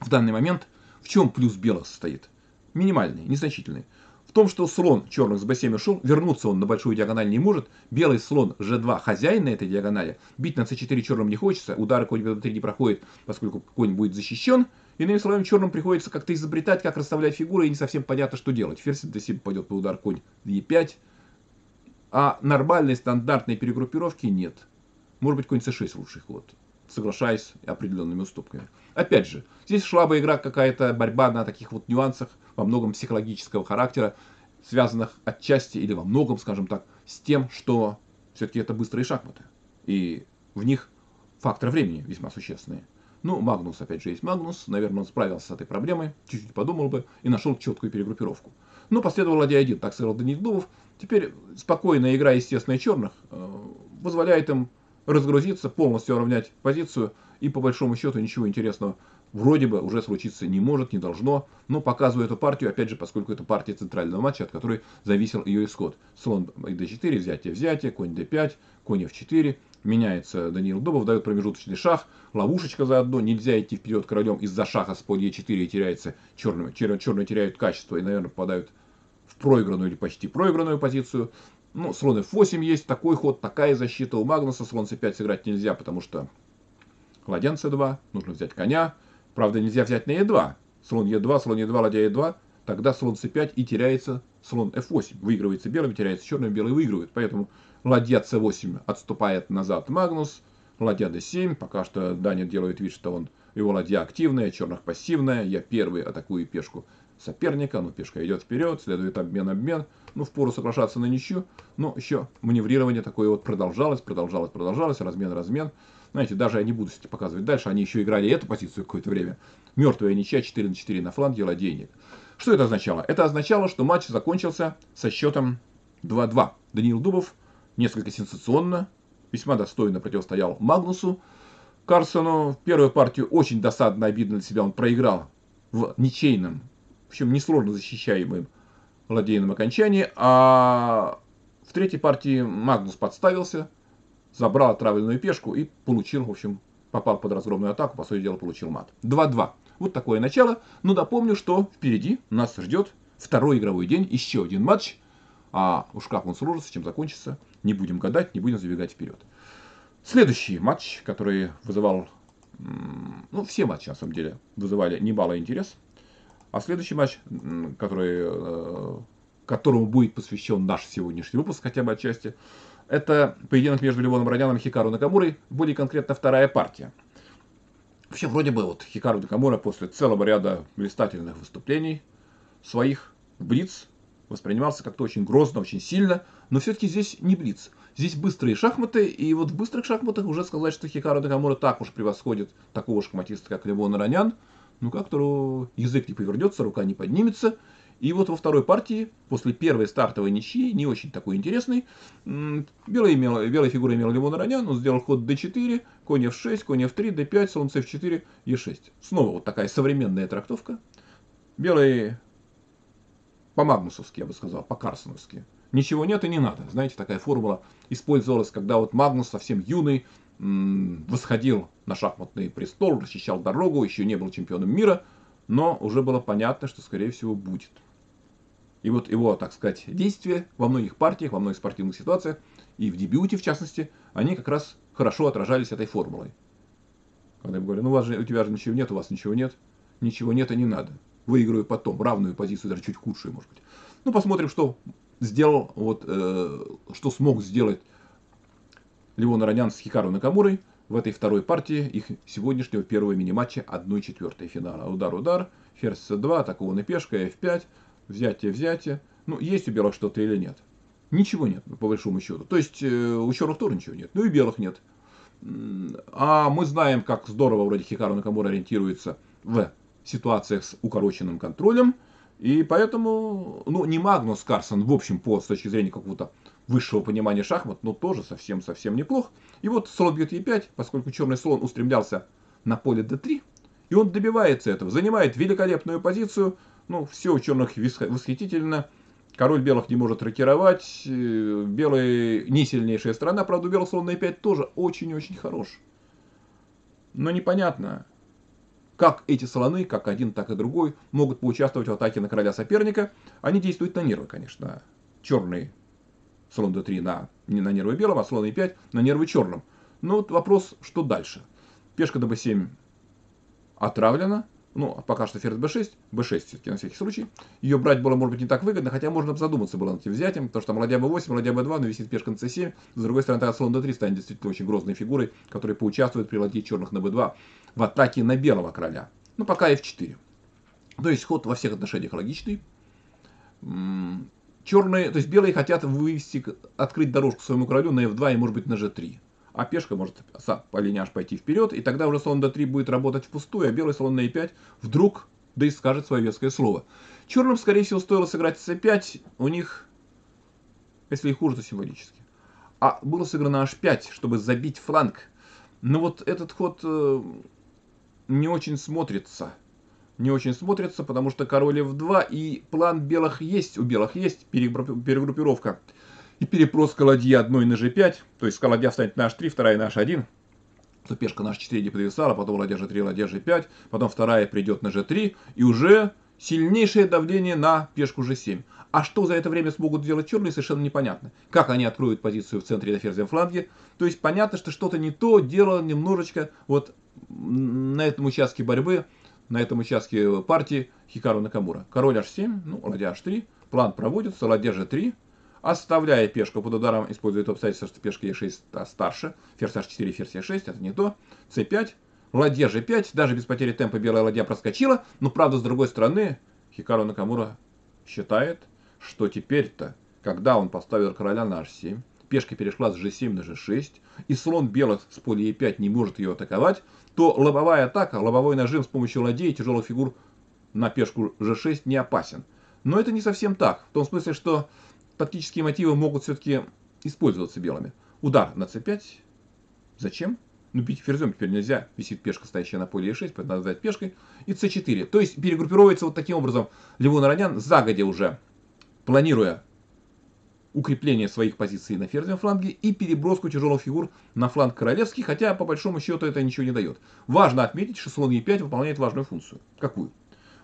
в данный момент, в чем плюс белых состоит? Минимальный, незначительный. В том, что слон черных с бэ семь ушел, вернуться он на большую диагональ не может. Белый слон же два хозяин на этой диагонали. Бить на цэ четыре черным не хочется, удары конь бэ три не проходит, поскольку конь будет защищен. Иными словами, черным приходится как-то изобретать, как расставлять фигуры, и не совсем понятно, что делать. Ферзь дэ семь пойдет по удар, конь е пять, а нормальной стандартной перегруппировки нет. Может быть, конь цэ шесть лучший ход, соглашаясь определенными уступками. Опять же, здесь шла бы игра какая-то, борьба на таких вот нюансах, во многом психологического характера. связанных отчасти или во многом, скажем так, с тем, что все-таки это быстрые шахматы. И в них факторы времени весьма существенные. Ну, Магнус, опять же, есть Магнус. Наверное, он справился с этой проблемой, чуть-чуть подумал бы и нашел четкую перегруппировку. Но последовал ладья один, так сказал Даниил Дубов. Теперь спокойная игра, естественно, черных позволяет им разгрузиться, полностью уравнять позицию. И по большому счету ничего интересного вроде бы уже случиться не может, не должно. Но показываю эту партию, опять же, поскольку это партия центрального матча, от которой зависел ее исход. Слон дэ четыре, взятие-взятие, конь дэ пять, конь эф четыре. Меняется Даниил Дубов, дает промежуточный шах, ловушечка заодно, нельзя идти вперед королем из-за шаха с под е четыре и теряется черным. Черные теряют качество и, наверное, попадают в проигранную или почти проигранную позицию. Ну, слон эф восемь есть, такой ход, такая защита у Магнуса, слон цэ пять сыграть нельзя, потому что ладья цэ два, нужно взять коня, правда нельзя взять на е два, слон е два, слон е два, ладья е два, тогда слон цэ пять и теряется слон эф восемь, выигрывается белым, теряется черным, белый выигрывает, поэтому... Ладья цэ восемь отступает назад Магнус, ладья дэ семь, пока что Даня делает вид, что он, его ладья активная, черных пассивная, я первый атакую пешку соперника, но пешка идет вперед, следует обмен-обмен, ну впору соглашаться на ничью, но еще маневрирование такое вот продолжалось, продолжалось, продолжалось, размен-размен, знаете, даже я не буду показывать дальше, они еще играли эту позицию какое-то время, мертвая ничья, четыре на четыре на фланге, ладей нет. Что это означало? Это означало, что матч закончился со счетом два-два, Даниил Дубов несколько сенсационно, весьма достойно противостоял Магнусу Карлсону. В первую партию очень досадно, обидно для себя он проиграл в ничейном, в общем, несложно защищаемом ладейном окончании. А в третьей партии Магнус подставился, забрал отравленную пешку и получил, в общем, попал под разгромную атаку, по сути дела получил мат. два-два. Вот такое начало. Но напомню, что впереди нас ждет второй игровой день, еще один матч. А уж как он сложится, чем закончится, не будем гадать, не будем забегать вперед. Следующий матч, который вызывал... Ну, все матчи, на самом деле, вызывали немалый интерес. А следующий матч, который, которому будет посвящен наш сегодняшний выпуск, хотя бы отчасти, это поединок между Левоном Родяном и Хикару Накамурой, более конкретно вторая партия. Вообще, вроде бы, вот Хикару Накамура после целого ряда блистательных выступлений своих в блиц воспринимался как-то очень грозно, очень сильно, но все-таки здесь не блиц. Здесь быстрые шахматы, и вот в быстрых шахматах уже сказать, что Хикару Накамура так уж превосходит такого шахматиста, как Левон Родян, ну как-то язык не повернется, рука не поднимется. И вот во второй партии, после первой стартовой ничьи, не очень такой интересной, белая, имела, белая фигура имела Левон Родян, он сделал ход дэ четыре, конь эф шесть, конь эф три, дэ пять, слон эф четыре, е шесть. Снова вот такая современная трактовка. Белые... По-магнусовски, я бы сказал, по-карсоновски. Ничего нет и не надо. Знаете, такая формула использовалась, когда вот Магнус совсем юный восходил на шахматный престол, расчищал дорогу, еще не был чемпионом мира, но уже было понятно, что, скорее всего, будет. И вот его, так сказать, действия во многих партиях, во многих спортивных ситуациях, и в дебюте, в частности, они как раз хорошо отражались этой формулой. Когда я говорю, ну у, вас же, у тебя же ничего нет, у вас ничего нет, ничего нет и не надо. Выиграю потом равную позицию, даже чуть худшую, может быть. Ну, посмотрим, что сделал, вот, э, что смог сделать Левон Родян с Хикару Накамурой в этой второй партии их сегодняшнего первого мини-матча одна четвертая финала. Удар-удар, ферзь цэ два, атакована пешка, эф пять, взятие-взятие. Ну, есть у белых что-то или нет? Ничего нет, по большому счету. То есть, э, у черных тоже ничего нет, ну и белых нет. А мы знаем, как здорово вроде Хикару Накамура ориентируется в... ситуациях с укороченным контролем, и поэтому, ну, не Магнус Карлсон, в общем, по, с точки зрения какого-то высшего понимания шахмат, но тоже совсем-совсем неплох. И вот слон бьет е пять, поскольку черный слон устремлялся на поле дэ три, и он добивается этого, занимает великолепную позицию, ну, все у черных восхитительно, король белых не может рокировать, белые не сильнейшая сторона, правда, у белых слон на е пять тоже очень-очень хорош. Но непонятно, как эти слоны, как один, так и другой, могут поучаствовать в атаке на короля соперника. Они действуют на нервы, конечно. Черный слон дэ три на, не на нервы белым, а слон е пять на нервы черным. Но вот вопрос, что дальше? Пешка дэ бэ семь отравлена. Ну, пока что ферзь бэ шесть. бэ шесть все-таки на всякий случай. Ее брать было, может быть, не так выгодно, хотя можно бы задуматься было над этим взятием, потому что там ладья бэ восемь, ладья бэ два, но висит пешка на цэ семь. С другой стороны, тогда слон дэ три станет действительно очень грозной фигурой, которая поучаствует при ладье черных на бэ два в атаке на белого короля. Ну, пока эф четыре. То есть ход во всех отношениях логичный. Черные, то есть белые хотят вывести, открыть дорожку своему королю на эф два и, может быть, на же три. А пешка может по линии аж пойти вперед, и тогда уже слон дэ три будет работать впустую, а белый слон на е пять вдруг, да и скажет свое веское слово. Черным, скорее всего, стоило сыграть цэ пять, у них, если и хуже, то символически. А было сыграно аш пять, чтобы забить фланг. Но вот этот ход э, не очень смотрится. Не очень смотрится, потому что король эф два, и план белых есть, у белых есть перегруппировка. И переброс колодья одной на же пять, то есть колодья встанет на аш три, вторая на аш один, то пешка на аш четыре не подвисала, потом ладья же три, ладья же пять, потом вторая придет на же три, и уже сильнейшее давление на пешку же семь. А что за это время смогут делать черные, совершенно непонятно. Как они откроют позицию в центре на ферзем фланге, то есть понятно, что что-то не то, дело немножечко вот на этом участке борьбы, на этом участке партии Хикару Накамура. Король аш семь, ну, ладья аш три, план проводится, ладья же три. Оставляя пешку под ударом, использует обстоятельство, что пешка е шесть старше. Ферзь аш четыре, ферзь е шесть, это не то. цэ пять, ладья же пять, даже без потери темпа белая ладья проскочила. Но, правда, с другой стороны, Хикару Накамура считает, что теперь-то, когда он поставил короля на аш семь, пешка перешла с же семь на же шесть, и слон белых с поля е пять не может ее атаковать, то лобовая атака, лобовой нажим с помощью ладей и тяжелых фигур на пешку же шесть не опасен. Но это не совсем так, в том смысле, что тактические мотивы могут все-таки использоваться белыми. Удар на цэ пять. Зачем? Ну, бить ферзем теперь нельзя. Висит пешка, стоящая на поле е шесть, поэтому надо сдать пешкой. И цэ четыре. То есть перегруппируется вот таким образом Левон Аронян, загодя уже, планируя укрепление своих позиций на ферзем фланге и переброску тяжелых фигур на фланг королевский, хотя по большому счету это ничего не дает. Важно отметить, что слон е пять выполняет важную функцию. Какую?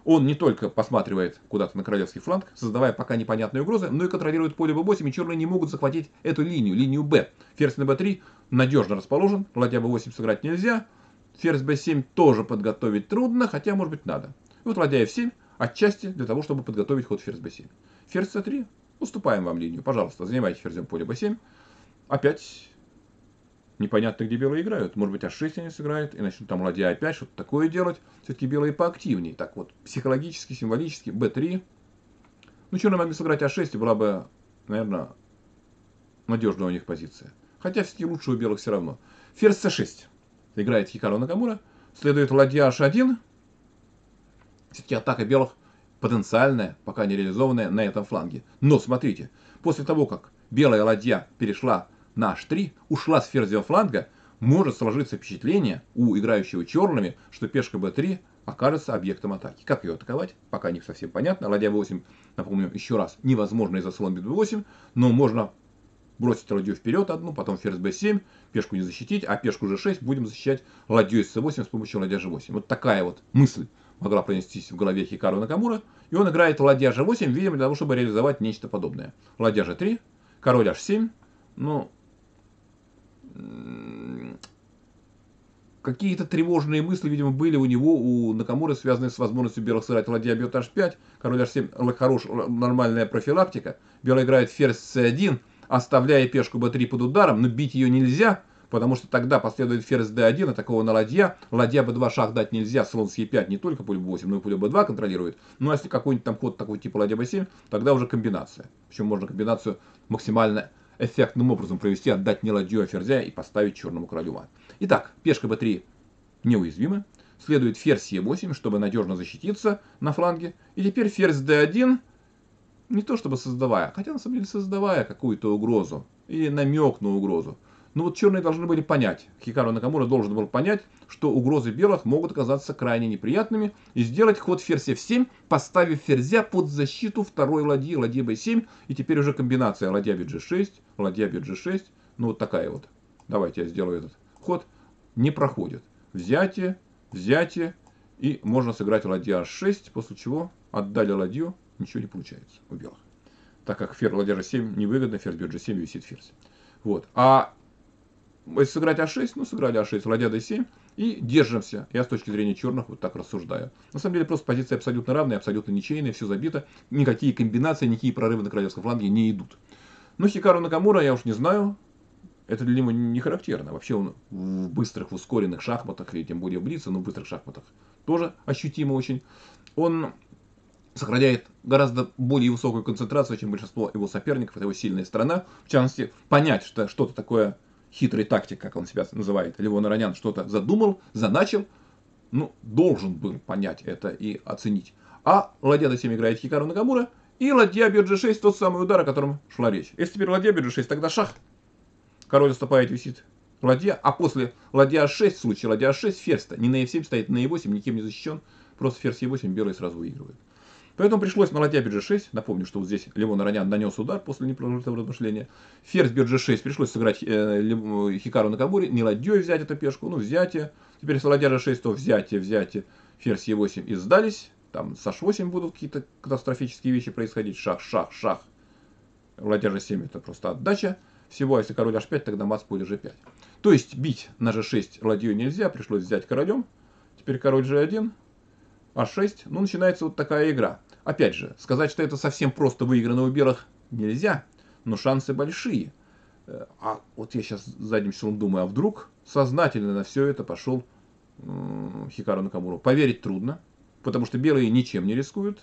Он не только посматривает куда-то на королевский фланг, создавая пока непонятные угрозы, но и контролирует поле бэ восемь, и черные не могут захватить эту линию, линию бэ. Ферзь на бэ три надежно расположен, ладья бэ восемь сыграть нельзя, ферзь бэ семь тоже подготовить трудно, хотя, может быть, надо. И вот ладья эф семь отчасти для того, чтобы подготовить ход ферзь бэ семь. Ферзь цэ три, уступаем вам линию, пожалуйста, занимайте ферзем поле бэ семь. Опять непонятно, где белые играют. Может быть, аш шесть они сыграют, и начнут там ладья опять что-то такое делать. Все-таки белые поактивнее. Так вот, психологически, символически, бэ три. Ну, черные могли сыграть аш шесть, и была бы, наверное, надежная у них позиция. Хотя все-таки лучше у белых все равно. Ферзь цэ шесть. Играет Хикару Накамура. Следует ладья аш один. Все-таки атака белых потенциальная, пока не реализованная на этом фланге. Но, смотрите, после того, как белая ладья перешла на аш три, ушла с ферзевого фланга, может сложиться впечатление у играющего черными, что пешка бэ три окажется объектом атаки. Как ее атаковать, пока не совсем понятно. Ладья бэ восемь, напомню еще раз, невозможно из-за слона бэ восемь, но можно бросить ладью вперед одну, потом ферзь бэ семь, пешку не защитить, а пешку же шесть будем защищать ладью цэ восемь с помощью ладья же восемь. Вот такая вот мысль могла пронестись в голове Хикару Накамура, и он играет ладья же восемь, видимо, для того, чтобы реализовать нечто подобное. Ладья же три, король аш семь, ну, какие-то тревожные мысли, видимо, были у него, у Накамуры, связанные с возможностью белых сыграть ладья бьет аш пять, король аш семь, хорош, нормальная профилактика. Белый играет ферзь цэ один, оставляя пешку бэ три под ударом, но бить ее нельзя, потому что тогда последует ферзь дэ один, а такого на ладья. Ладья бэ два шах дать нельзя, слон с е пять не только поле бэ восемь, но и поле бэ два контролирует. Ну, а если какой-нибудь там ход такой типа ладья бэ семь, тогда уже комбинация. Причем можно комбинацию максимально эффектным образом провести, отдать не ладью, а ферзя и поставить черному королю мат. Итак, пешка бэ три неуязвима. Следует ферзь е восемь, чтобы надежно защититься на фланге. И теперь ферзь дэ один, не то чтобы создавая, хотя на самом деле создавая какую-то угрозу или намек на угрозу. Но вот черные должны были понять, Хикару Накамура должен был понять, что угрозы белых могут оказаться крайне неприятными и сделать ход ферзь эф семь, поставив ферзя под защиту второй ладьи, ладьи бэ семь. И теперь уже комбинация ладья бьет же шесть, ладья бьет же шесть. Ну вот такая вот. Давайте я сделаю этот ход. Не проходит. Взятие, взятие. И можно сыграть ладья аш шесть, после чего отдали ладью. Ничего не получается у белых. Так как ферзь ладья же семь невыгодно, ферзь бьет же семь, висит ферзь. Вот. А если сыграть аш шесть, ну сыграли аш шесть, ладья дэ семь и держимся. Я с точки зрения черных вот так рассуждаю. На самом деле просто позиция абсолютно равная, абсолютно ничейная, все забито. Никакие комбинации, никакие прорывы на королевском фланге не идут. Но Хикару Накамура, я уж не знаю, это для него не характерно. Вообще он в быстрых, в ускоренных шахматах, и тем более в блице, но в быстрых шахматах тоже ощутимо очень. Он сохраняет гораздо более высокую концентрацию, чем большинство его соперников, это его сильная сторона. В частности, понять, что что-то такое хитрый тактик, как он себя называет, Левон Аронян, что-то задумал, заначил, ну, должен был понять это и оценить. А ладья д семь играет Хикару Нагамура, и ладья бьет джи шесть, тот самый удар, о котором шла речь. Если теперь ладья бьет джи шесть, тогда шах, король уступает, висит ладья, а после ладья а шесть, в случае ладья а шесть, ферзь-то не на е семь стоит, на е восемь, никем не защищен, просто ферзь е восемь, белые сразу выигрывают. Поэтому пришлось на ладья бьет джи шесть, напомню, что вот здесь Левон Аронян нанес удар после непродолжительного размышления, ферзь бьет джи шесть, пришлось сыграть э, Хикару Накамуре, не ладьей взять эту пешку, ну взятие, теперь если ладья джи шесть, то взятие, взятие, ферзь е восемь и сдались, там с аш восемь будут какие-то катастрофические вещи происходить, шах, шах, шах, ладья джи семь это просто отдача всего, а если король аш пять, тогда мат с поля джи пять. То есть бить на джи шесть ладью нельзя, пришлось взять королем, теперь король джи один, а шесть, ну, начинается вот такая игра. Опять же, сказать, что это совсем просто выиграно у белых, нельзя, но шансы большие. А вот я сейчас задним числом думаю, а вдруг сознательно на все это пошел э, Хикару Накамура. Поверить трудно, потому что белые ничем не рискуют.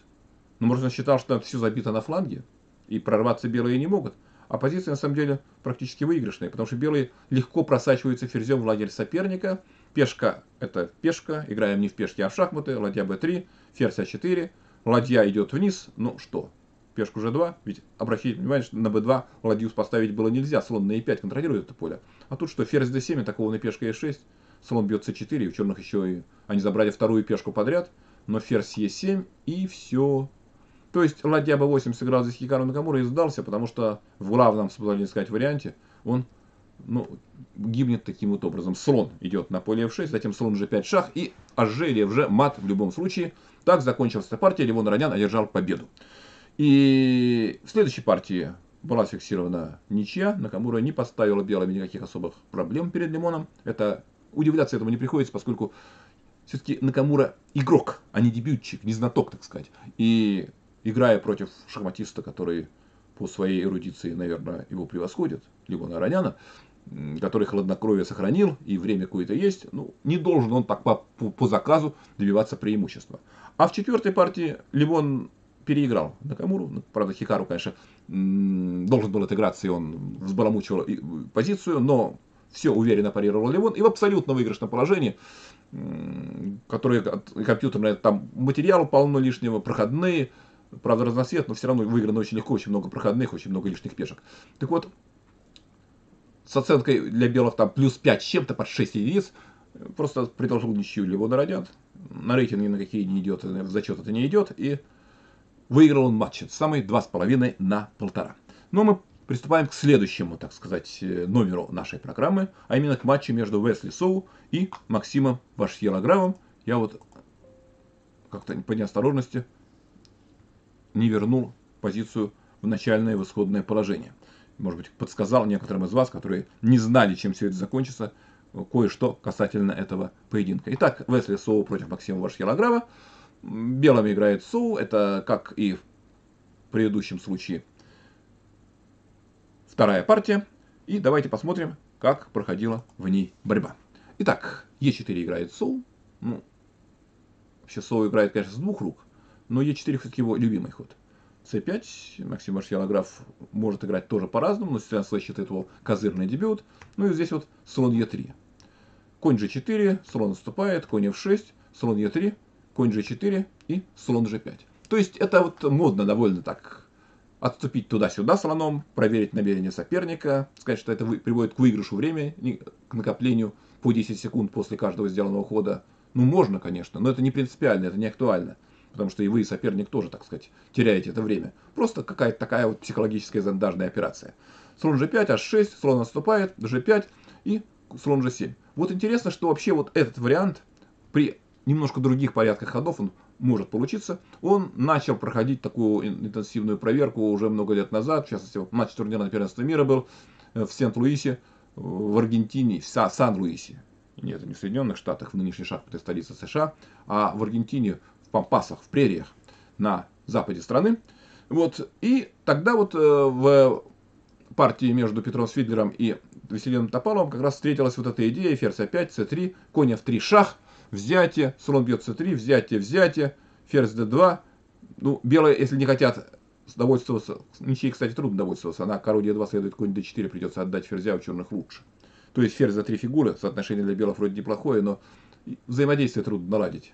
Ну, может, он считал, что все забито на фланге, и прорваться белые не могут. А позиция, на самом деле, практически выигрышная, потому что белые легко просачиваются ферзем в лагерь соперника. Пешка – это пешка, играем не в пешки, а в шахматы, ладья бэ три, ферзь а четыре, ладья идет вниз, ну что, пешку же два, ведь обращайте внимание, что на бэ два ладью поставить было нельзя, слон на е пять контролирует это поле. А тут что, ферзь дэ семь, атакованная пешка е шесть, слон бьет це четыре, и у черных еще и они забрали вторую пешку подряд, но ферзь е семь и все. То есть ладья бэ восемь сыграл здесь Хикару Накамура и сдался, потому что в главном, можно сказать, варианте он ну, гибнет таким вот образом. Слон идет на поле эф шесть, затем слон джи пять шах и аш же или эф же мат в любом случае. Так закончилась эта партия, Левон Аронян одержал победу. И в следующей партии была фиксирована ничья, Накамура не поставила белыми никаких особых проблем перед Лимоном. Это удивляться этому не приходится, поскольку все-таки Накамура игрок, а не дебютчик, не знаток, так сказать. И... играя против шахматиста, который по своей эрудиции, наверное, его превосходит, Левона Ароняна, который хладнокровие сохранил и время какое-то есть, ну, не должен он так по, по, по заказу добиваться преимущества. А в четвертой партии Левон переиграл Накамуру, правда, Хикару, конечно, должен был отыграться, и он взбаламучил позицию, но все уверенно парировал Левон, и в абсолютно выигрышном положении, которое компьютерное, там материал полно лишнего, проходные, правда, разноцвет, но все равно выиграно очень легко, очень много проходных, очень много лишних пешек. Так вот, с оценкой для белых там плюс пять с чем-то, под шесть единиц, просто предложил ничью Левон Аронян. На рейтинги на какие не идет, в зачет это не идет, и выиграл он матч. Самый два с половиной на полтора. Но мы приступаем к следующему, так сказать, номеру нашей программы, а именно к матчу между Уэсли Соу и Максимом Вашьелограмовым. Я вот как-то по неосторожности не вернул позицию в начальное и исходное положение. Может быть, подсказал некоторым из вас, которые не знали, чем все это закончится, кое-что касательно этого поединка. Итак, Уэсли Соу против Максима Вашьелограмова. Белыми играет Соу. Это, как и в предыдущем случае, вторая партия. И давайте посмотрим, как проходила в ней борьба. Итак, е четыре играет Соу. Ну, вообще Соу играет, конечно, с двух рук. Но е четыре все-таки его любимый ход. це пять. Максим Вашьелограмов может играть тоже по-разному, но сейчас считает его козырный дебют. Ну и здесь вот слон е три. Конь джи четыре, слон отступает, конь эф шесть, слон е три, конь джи четыре и слон джи пять. То есть это вот модно довольно так отступить туда-сюда слоном, проверить намерение соперника, сказать, что это приводит к выигрышу времени, к накоплению по десять секунд после каждого сделанного хода. Ну можно, конечно, но это не принципиально, это не актуально. Потому что и вы, и соперник тоже, так сказать, теряете это время. Просто какая-то такая вот психологическая зондажная операция. Слон джи пять, аш шесть, слон отступает, джи пять и слон джи семь. Вот интересно, что вообще вот этот вариант, при немножко других порядках ходов, он может получиться. Он начал проходить такую интенсивную проверку уже много лет назад. В частности, вот матч турнира на первенство мира был в Сент-Луисе, в Аргентине, в Сан-Луисе. Нет, это не в Соединенных Штатах, в нынешней шахматной столице США, а в Аргентине, в Пампасах, в прериях на западе страны. Вот. И тогда вот э, в партии между Петром Свидлером и Веселиным Топаловым как раз встретилась вот эта идея. Ферзь а пять, це три, конь эф три, шах, взятие, слон бьет це три, взятие, взятие, ферзь дэ два, Ну, белые, если не хотят довольствоваться, ничьей, кстати, трудно довольствоваться, на король е два следует конь дэ четыре, придется отдать ферзя, у черных лучше. То есть ферзь за три фигуры, соотношение для белых вроде неплохое, но взаимодействие трудно наладить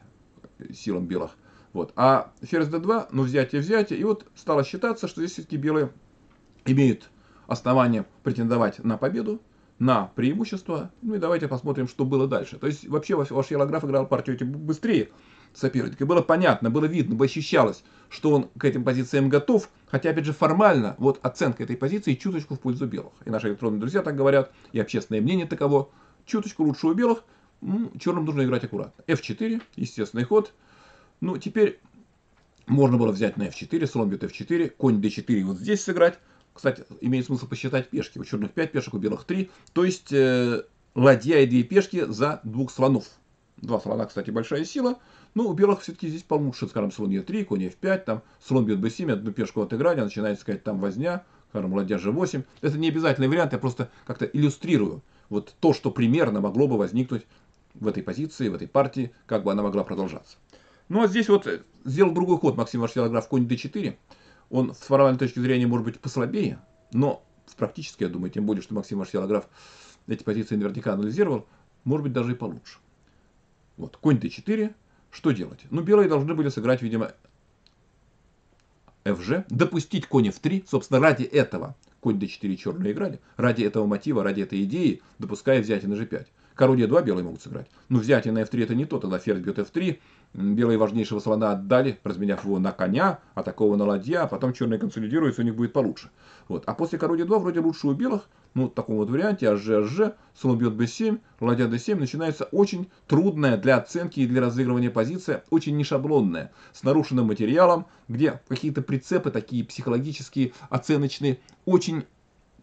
силам белых. Вот. А ферзь дэ два, ну взятие, взятие, и вот стало считаться, что здесь все-таки белые имеют основание претендовать на победу, на преимущество. Ну и давайте посмотрим, что было дальше. То есть вообще ваш Ялограф играл партию быстрее соперника. Было понятно, было видно, ощущалось, что он к этим позициям готов. Хотя, опять же, формально вот оценка этой позиции чуточку в пользу белых. И наши электронные друзья так говорят, и общественное мнение таково. Чуточку лучше у белых, ну, черным нужно играть аккуратно. эф четыре, естественный ход. Ну, теперь можно было взять на эф четыре, слон бьет эф четыре, конь дэ четыре вот здесь сыграть. Кстати, имеет смысл посчитать пешки. У черных пять пешек, у белых три. То есть, э, ладья и две пешки за двух слонов. Два слона, кстати, большая сила. Но у белых все-таки здесь получше. Скажем, слон е три, конь эф пять. Там слон бьет бэ семь, одну пешку отыграли. Начинается сказать, там возня. Скажем, ладья жэ восемь. Это не обязательный вариант. Я просто как-то иллюстрирую вот то, что примерно могло бы возникнуть в этой позиции, в этой партии. Как бы она могла продолжаться. Ну, а здесь вот сделал другой ход Максим ваш Ялограф, конь дэ четыре. Он с формальной точки зрения может быть послабее, но практически, я думаю, тем более, что Максим ваш Ялограф эти позиции наверняка анализировал, может быть даже и получше. Вот, конь дэ четыре, что делать? Ну, белые должны были сыграть, видимо, эф же, допустить конь эф три, собственно, ради этого конь дэ четыре черные играли, ради этого мотива, ради этой идеи, допуская взятие на жэ пять. Король е два белые могут сыграть. Но взятие на эф три это не то, тогда ферзь бьет эф три. Белые важнейшего слона отдали, разменяв его на коня, а такого на ладья, а потом черные консолидируются, у них будет получше. Вот. А после короля е два вроде лучше у белых, ну в таком вот варианте, аж аж, слон бьет бэ семь, ладья дэ семь, начинается очень трудная для оценки и для разыгрывания позиция, очень нешаблонная, с нарушенным материалом, где какие-то прицепы такие психологические, оценочные, очень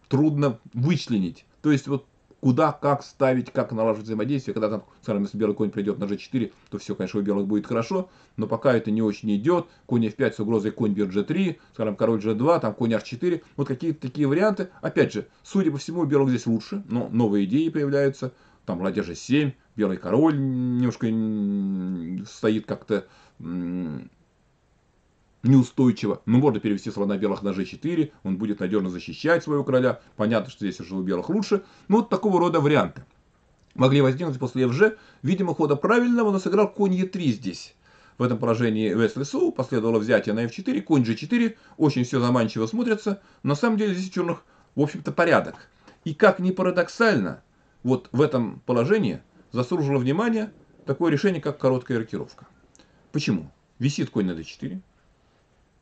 трудно вычленить. То есть вот куда, как ставить, как налаживать взаимодействие. Когда там, скажем, если белый конь придет на жэ четыре, то все, конечно, у белых будет хорошо. Но пока это не очень идет. Конь эф пять с угрозой конь бьет жэ три, скажем, король жэ два, там конь аш четыре. Вот какие-то такие варианты. Опять же, судя по всему, у белых здесь лучше. Но новые идеи появляются. Там ладья жэ семь, белый король немножко стоит как-то неустойчиво. Но можно перевести слона белых на жэ четыре. Он будет надежно защищать своего короля. Понятно, что здесь уже у белых лучше. Но вот такого рода варианты могли возникнуть после эф же. Видимо, хода правильного, но сыграл конь е три здесь. В этом положении Уэсли Соу последовало взятие на эф четыре. Конь жэ четыре. Очень все заманчиво смотрится. На самом деле здесь у черных, в общем-то, порядок. И как ни парадоксально, вот в этом положении заслужило внимание такое решение, как короткая рокировка. Почему? Висит конь на дэ четыре.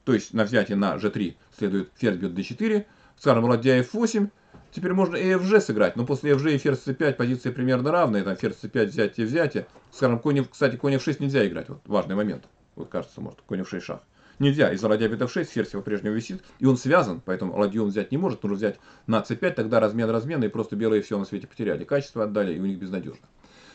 То есть на взятие на жэ три следует ферзь бьет дэ четыре, скажем, ладья эф восемь. Теперь можно и эф же сыграть, но после эф же и ферзь цэ пять позиции примерно равные. Там ферзь цэ пять, взятие, взятие. Скажем, конь, кстати, конь эф шесть нельзя играть. Вот важный момент. Вот кажется, может, конь эф шесть шах. Нельзя, из-за ладья бьет эф шесть, ферзь по-прежнему висит, и он связан, поэтому ладью он взять не может. Нужно взять на цэ пять, тогда размен размена, и просто белые все на свете потеряли. Качество отдали, и у них безнадежно.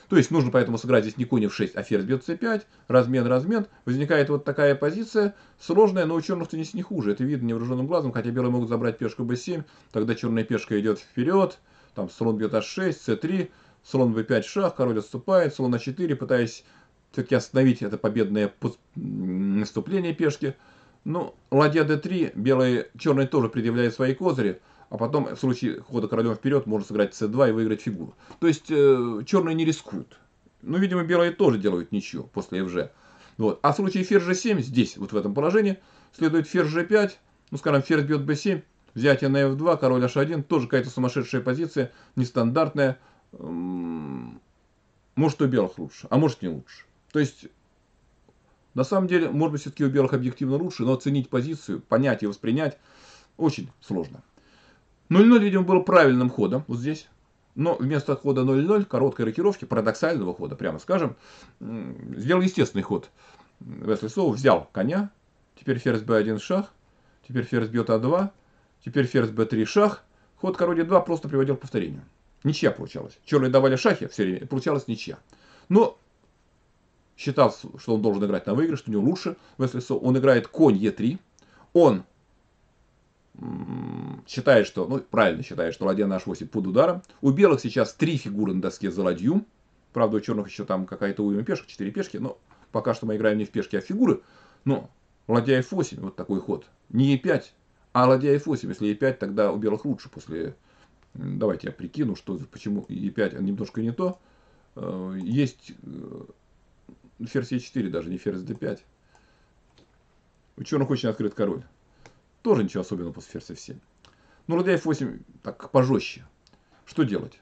То есть нужно поэтому сыграть здесь не конь эф шесть, а ферзь бьет цэ пять, размен, размен. Возникает вот такая позиция, сложная, но у черных теннис не хуже. Это видно невооруженным глазом, хотя белые могут забрать пешку бэ семь, тогда черная пешка идет вперед, там слон бьет аш шесть, цэ три, слон бэ пять шах, король отступает, слон а четыре, пытаясь все-таки остановить это победное наступление пешки. Ну, ладья дэ три, белые, черные тоже предъявляют свои козыри. А потом, в случае хода королем вперед, можно сыграть цэ два и выиграть фигуру. То есть, э, черные не рискуют. Ну, видимо, белые тоже делают ничью после эф же. Вот. А в случае ферзь жэ семь, здесь, вот в этом положении, следует ферзь жэ пять. Ну, скажем, ферзь бьет бэ семь, взятие на эф два, король аш один. Тоже какая-то сумасшедшая позиция, нестандартная. Может, у белых лучше, а может, не лучше. То есть, на самом деле, может быть, все-таки у белых объективно лучше, но оценить позицию, понять и воспринять очень сложно. ноль ноль, видимо, было правильным ходом, вот здесь. Но вместо хода ноль ноль, короткой рокировки, парадоксального хода, прямо скажем, сделал естественный ход. Уэсли Соу взял коня, теперь ферзь бэ один шах, теперь ферзь бьет а два, теперь ферзь бэ три шах. Ход король е два просто приводил к повторению. Ничья получалась. Черные давали шахи, все время получалась ничья. Но считал, что он должен играть на выигрыш, что у него лучше. Уэсли Соу, он играет конь е три, он... считает, что, ну, правильно считает, что ладья на аш восемь под ударом. У белых сейчас три фигуры на доске за ладью. Правда, у черных еще там какая-то уйма пешек, четыре пешки. Но пока что мы играем не в пешки, а в фигуры. Но Ладья эф восемь, вот такой ход. Не е пять, а ладья эф восемь. Если е пять, тогда у белых лучше после... Давайте я прикину, что, почему е пять немножко не то. Есть ферзь е четыре, даже не ферзь д пять. У черных очень открыт король. Тоже ничего особенного после ферзь эф семь. Ну, ладья эф восемь так пожестче. Что делать?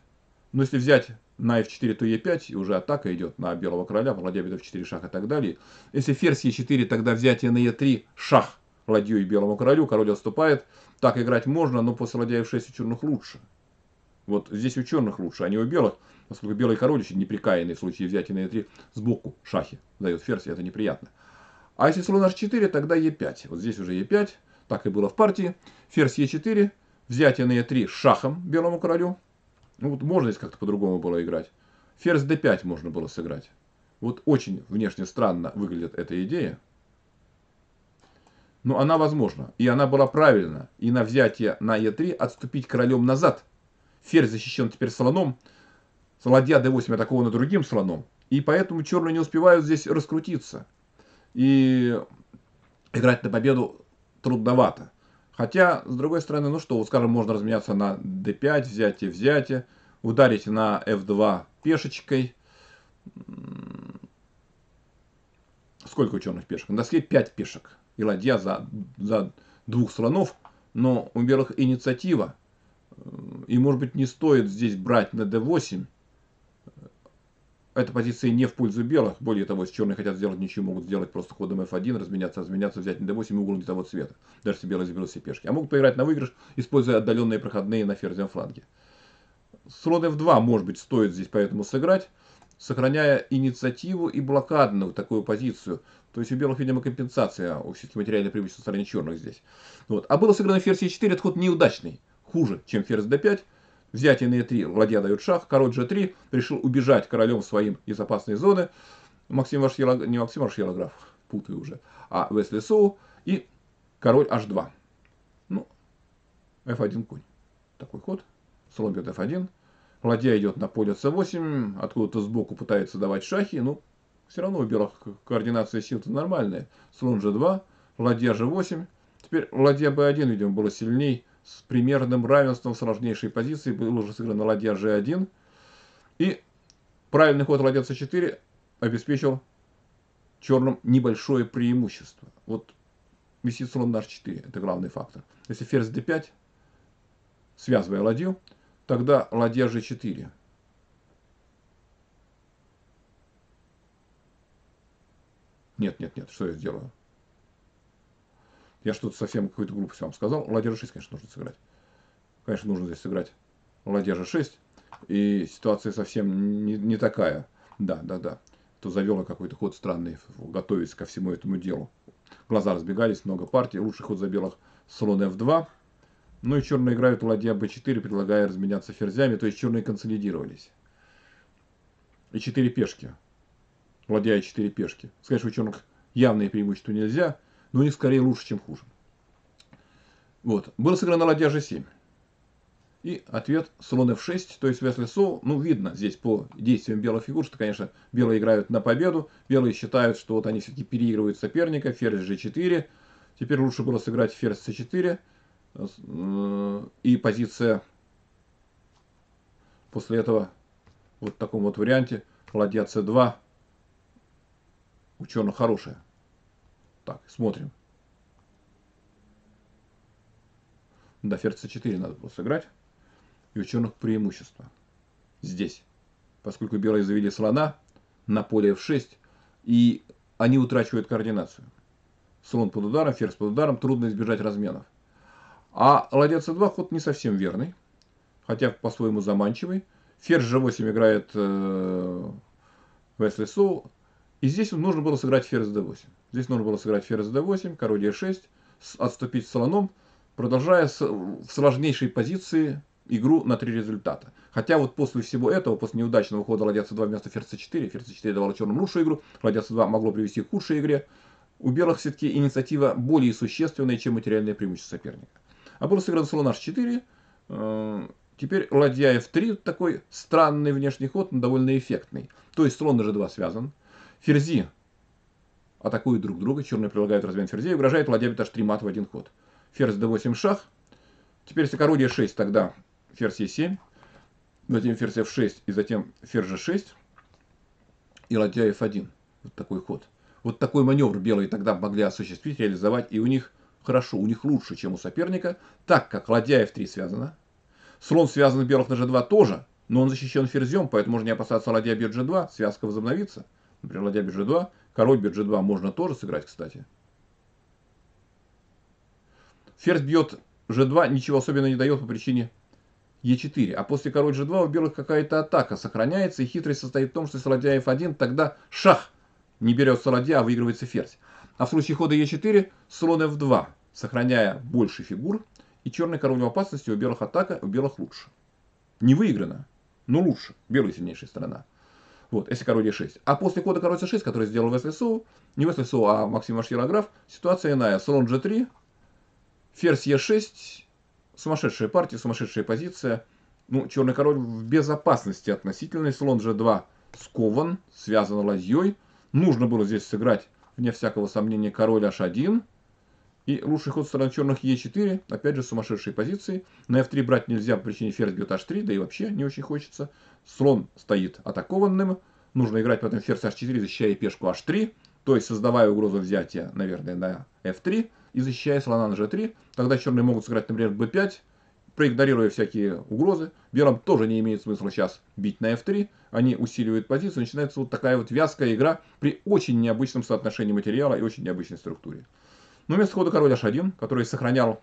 Ну, если взять на эф четыре, то е пять, и уже атака идет на белого короля, ладья бьет эф четыре, шах и так далее. Если ферзь е четыре, тогда взятие на е три, шах ладью и белому королю, король отступает. Так играть можно, но после ладья эф шесть у черных лучше. Вот здесь у черных лучше, а не у белых, поскольку белый король еще неприкаянный в случае взятия на е три сбоку шахи дает ферзь, и это неприятно. А если слон аш четыре, тогда е пять. Вот здесь уже е пять, так и было в партии. Ферзь е четыре, взятие на е три шахом белому королю. Ну вот можно здесь как-то по-другому было играть. Ферзь д пять можно было сыграть. Вот очень внешне странно выглядит эта идея. Но она возможна. И она была правильна. И на взятие на е три отступить королем назад. Ферзь защищен теперь слоном. Ладья д восемь атакована другим слоном. И поэтому черные не успевают здесь раскрутиться. И играть на победу трудновато. Хотя, с другой стороны, ну что, вот скажем, можно разменяться на д пять, взятие, взятие, ударить на эф два пешечкой. Сколько у черных пешек? На доске пять пешек. И ладья за, за двух слонов. Но у белых инициатива. И, может быть, не стоит здесь брать на д восемь. Эта позиция не в пользу белых. Более того, если черные хотят сделать ничью, могут сделать просто ходом эф один, разменяться, разменяться, взять на д восемь и угол не того цвета. Даже если белые заберут все пешки. А могут поиграть на выигрыш, используя отдаленные проходные на ферзевом фланге. Слон эф два, может быть, стоит здесь поэтому сыграть, сохраняя инициативу и блокадную такую позицию. То есть у белых, видимо, компенсация все-таки материальной преимущества со стороны черных здесь. Вот. А было сыграно ферзь е четыре, этот ход неудачный. Хуже, чем ферзь д пять. Взятие на е три, ладья дает шах, король же три, решил убежать королем своим из опасной зоны. Максим Вашьелограф, не Максим Вашьелограф, путаю уже, а Весли Соу, и король аш два. Ну, эф один конь. Такой ход. Слон бьет эф один. Ладья идет на поле це восемь, откуда-то сбоку пытается давать шахи, но все равно у белых координация сил-то нормальная. Слон же два, ладья же восемь. Теперь ладья бэ один, видимо, было сильней. С примерным равенством сложнейшей позиции было уже сыграно ладья же один. И правильный ход ладья це четыре обеспечил черным небольшое преимущество. Вот висит слон на аш четыре, это главный фактор. Если ферзь д пять, связывая ладью, тогда ладья же четыре. Нет, нет, нет, что я сделаю? Я что-то совсем какую-то глупость вам сказал. Ладья же шесть, конечно, нужно сыграть. Конечно, нужно здесь сыграть ладья же шесть. И ситуация совсем не, не такая. Да, да, да. То завел я какой-то ход странный, готовясь ко всему этому делу. Глаза разбегались, много партий. Лучший ход за белых слон эф два. Ну и черные играют ладья бэ четыре, предлагая разменяться ферзями. То есть черные консолидировались. И четыре пешки. Ладья и четыре пешки. Конечно, у черных явные преимущества нельзя. Но у них скорее лучше, чем хуже. Вот. Было сыграно ладья же семь. И ответ слон эф шесть, то есть Весли Соу. Ну, видно здесь по действиям белых фигур, что, конечно, белые играют на победу. Белые считают, что вот они все-таки переигрывают соперника. Ферзь же четыре. Теперь лучше было сыграть ферзь це четыре. И позиция после этого вот в таком вот варианте. Ладья це два. У черных хорошая. Так, смотрим. Да, ферзь це четыре надо было сыграть. И у черных преимущество. Здесь. Поскольку белые завели слона на поле эф шесть. И они утрачивают координацию. Слон под ударом, ферзь под ударом. Трудно избежать разменов. А ладья це два ход не совсем верный. Хотя по-своему заманчивый. Ферзь же восемь играет э, Весли Соу. И здесь нужно было сыграть ферзь д восемь. Здесь нужно было сыграть ферзь д восемь, король е шесть, отступить слоном, продолжая в сложнейшей позиции игру на три результата. Хотя вот после всего этого, после неудачного хода ладья це два вместо ферзь це четыре, ферзь це четыре давал черным лучшую игру, ладья це два могло привести к худшей игре. У белых все-таки инициатива более существенная, чем материальное преимущество соперника. А был сыгран слон аш четыре, теперь ладья эф три, такой странный внешний ход, но довольно эффектный. То есть слон на же два связан, ферзи атакуют друг друга, черные прилагают размен ферзей и угрожают ладья би три мат в один ход. Ферзь дэ восемь шах. Теперь если король е шесть, тогда ферзь е семь, затем ферзь эф шесть и затем ферзь же шесть и ладья эф один. Вот такой ход. Вот такой маневр белые тогда могли осуществить, реализовать, и у них хорошо, у них лучше, чем у соперника, так как ладья эф три связана, слон связан белых на же два тоже, но он защищен ферзем, поэтому можно не опасаться ладья бьет же два, связка возобновится. Например, ладья бьет же два, король бьет же два можно тоже сыграть, кстати. Ферзь бьет же два, ничего особенного не дает по причине е четыре. А после король же два у белых какая-то атака сохраняется, и хитрость состоит в том, что если ладья эф один, тогда шах, не берется ладья, а выигрывается ферзь. А в случае хода е четыре слон эф два, сохраняя больше фигур, и черный король в опасности, у белых атака, у белых лучше. Не выиграно, но лучше. Белая сильнейшая сторона. Вот, если король е шесть. А после хода король це шесть, который сделал Весли Соу, не Весли Соу, а Максим Аширограф, ситуация иная. Слон же три, ферзь е шесть, сумасшедшая партия, сумасшедшая позиция. Ну, черный король в безопасности относительной. Слон же два скован, связан ладьей. Нужно было здесь сыграть, вне всякого сомнения, король аш один. И лучший ход стороны черных е четыре. Опять же, сумасшедшие позиции. На эф три брать нельзя по причине ферзь бьет аш три. Да и вообще не очень хочется. Слон стоит атакованным. Нужно играть потом ферзь аш четыре, защищая пешку аш три. То есть создавая угрозу взятия, наверное, на эф три. И защищая слона на же три. Тогда черные могут сыграть, например, бэ пять. Проигнорируя всякие угрозы. Белым тоже не имеет смысла сейчас бить на эф три. Они усиливают позицию. Начинается вот такая вот вязкая игра при очень необычном соотношении материала и очень необычной структуре. Но вместо хода король аш один, который сохранял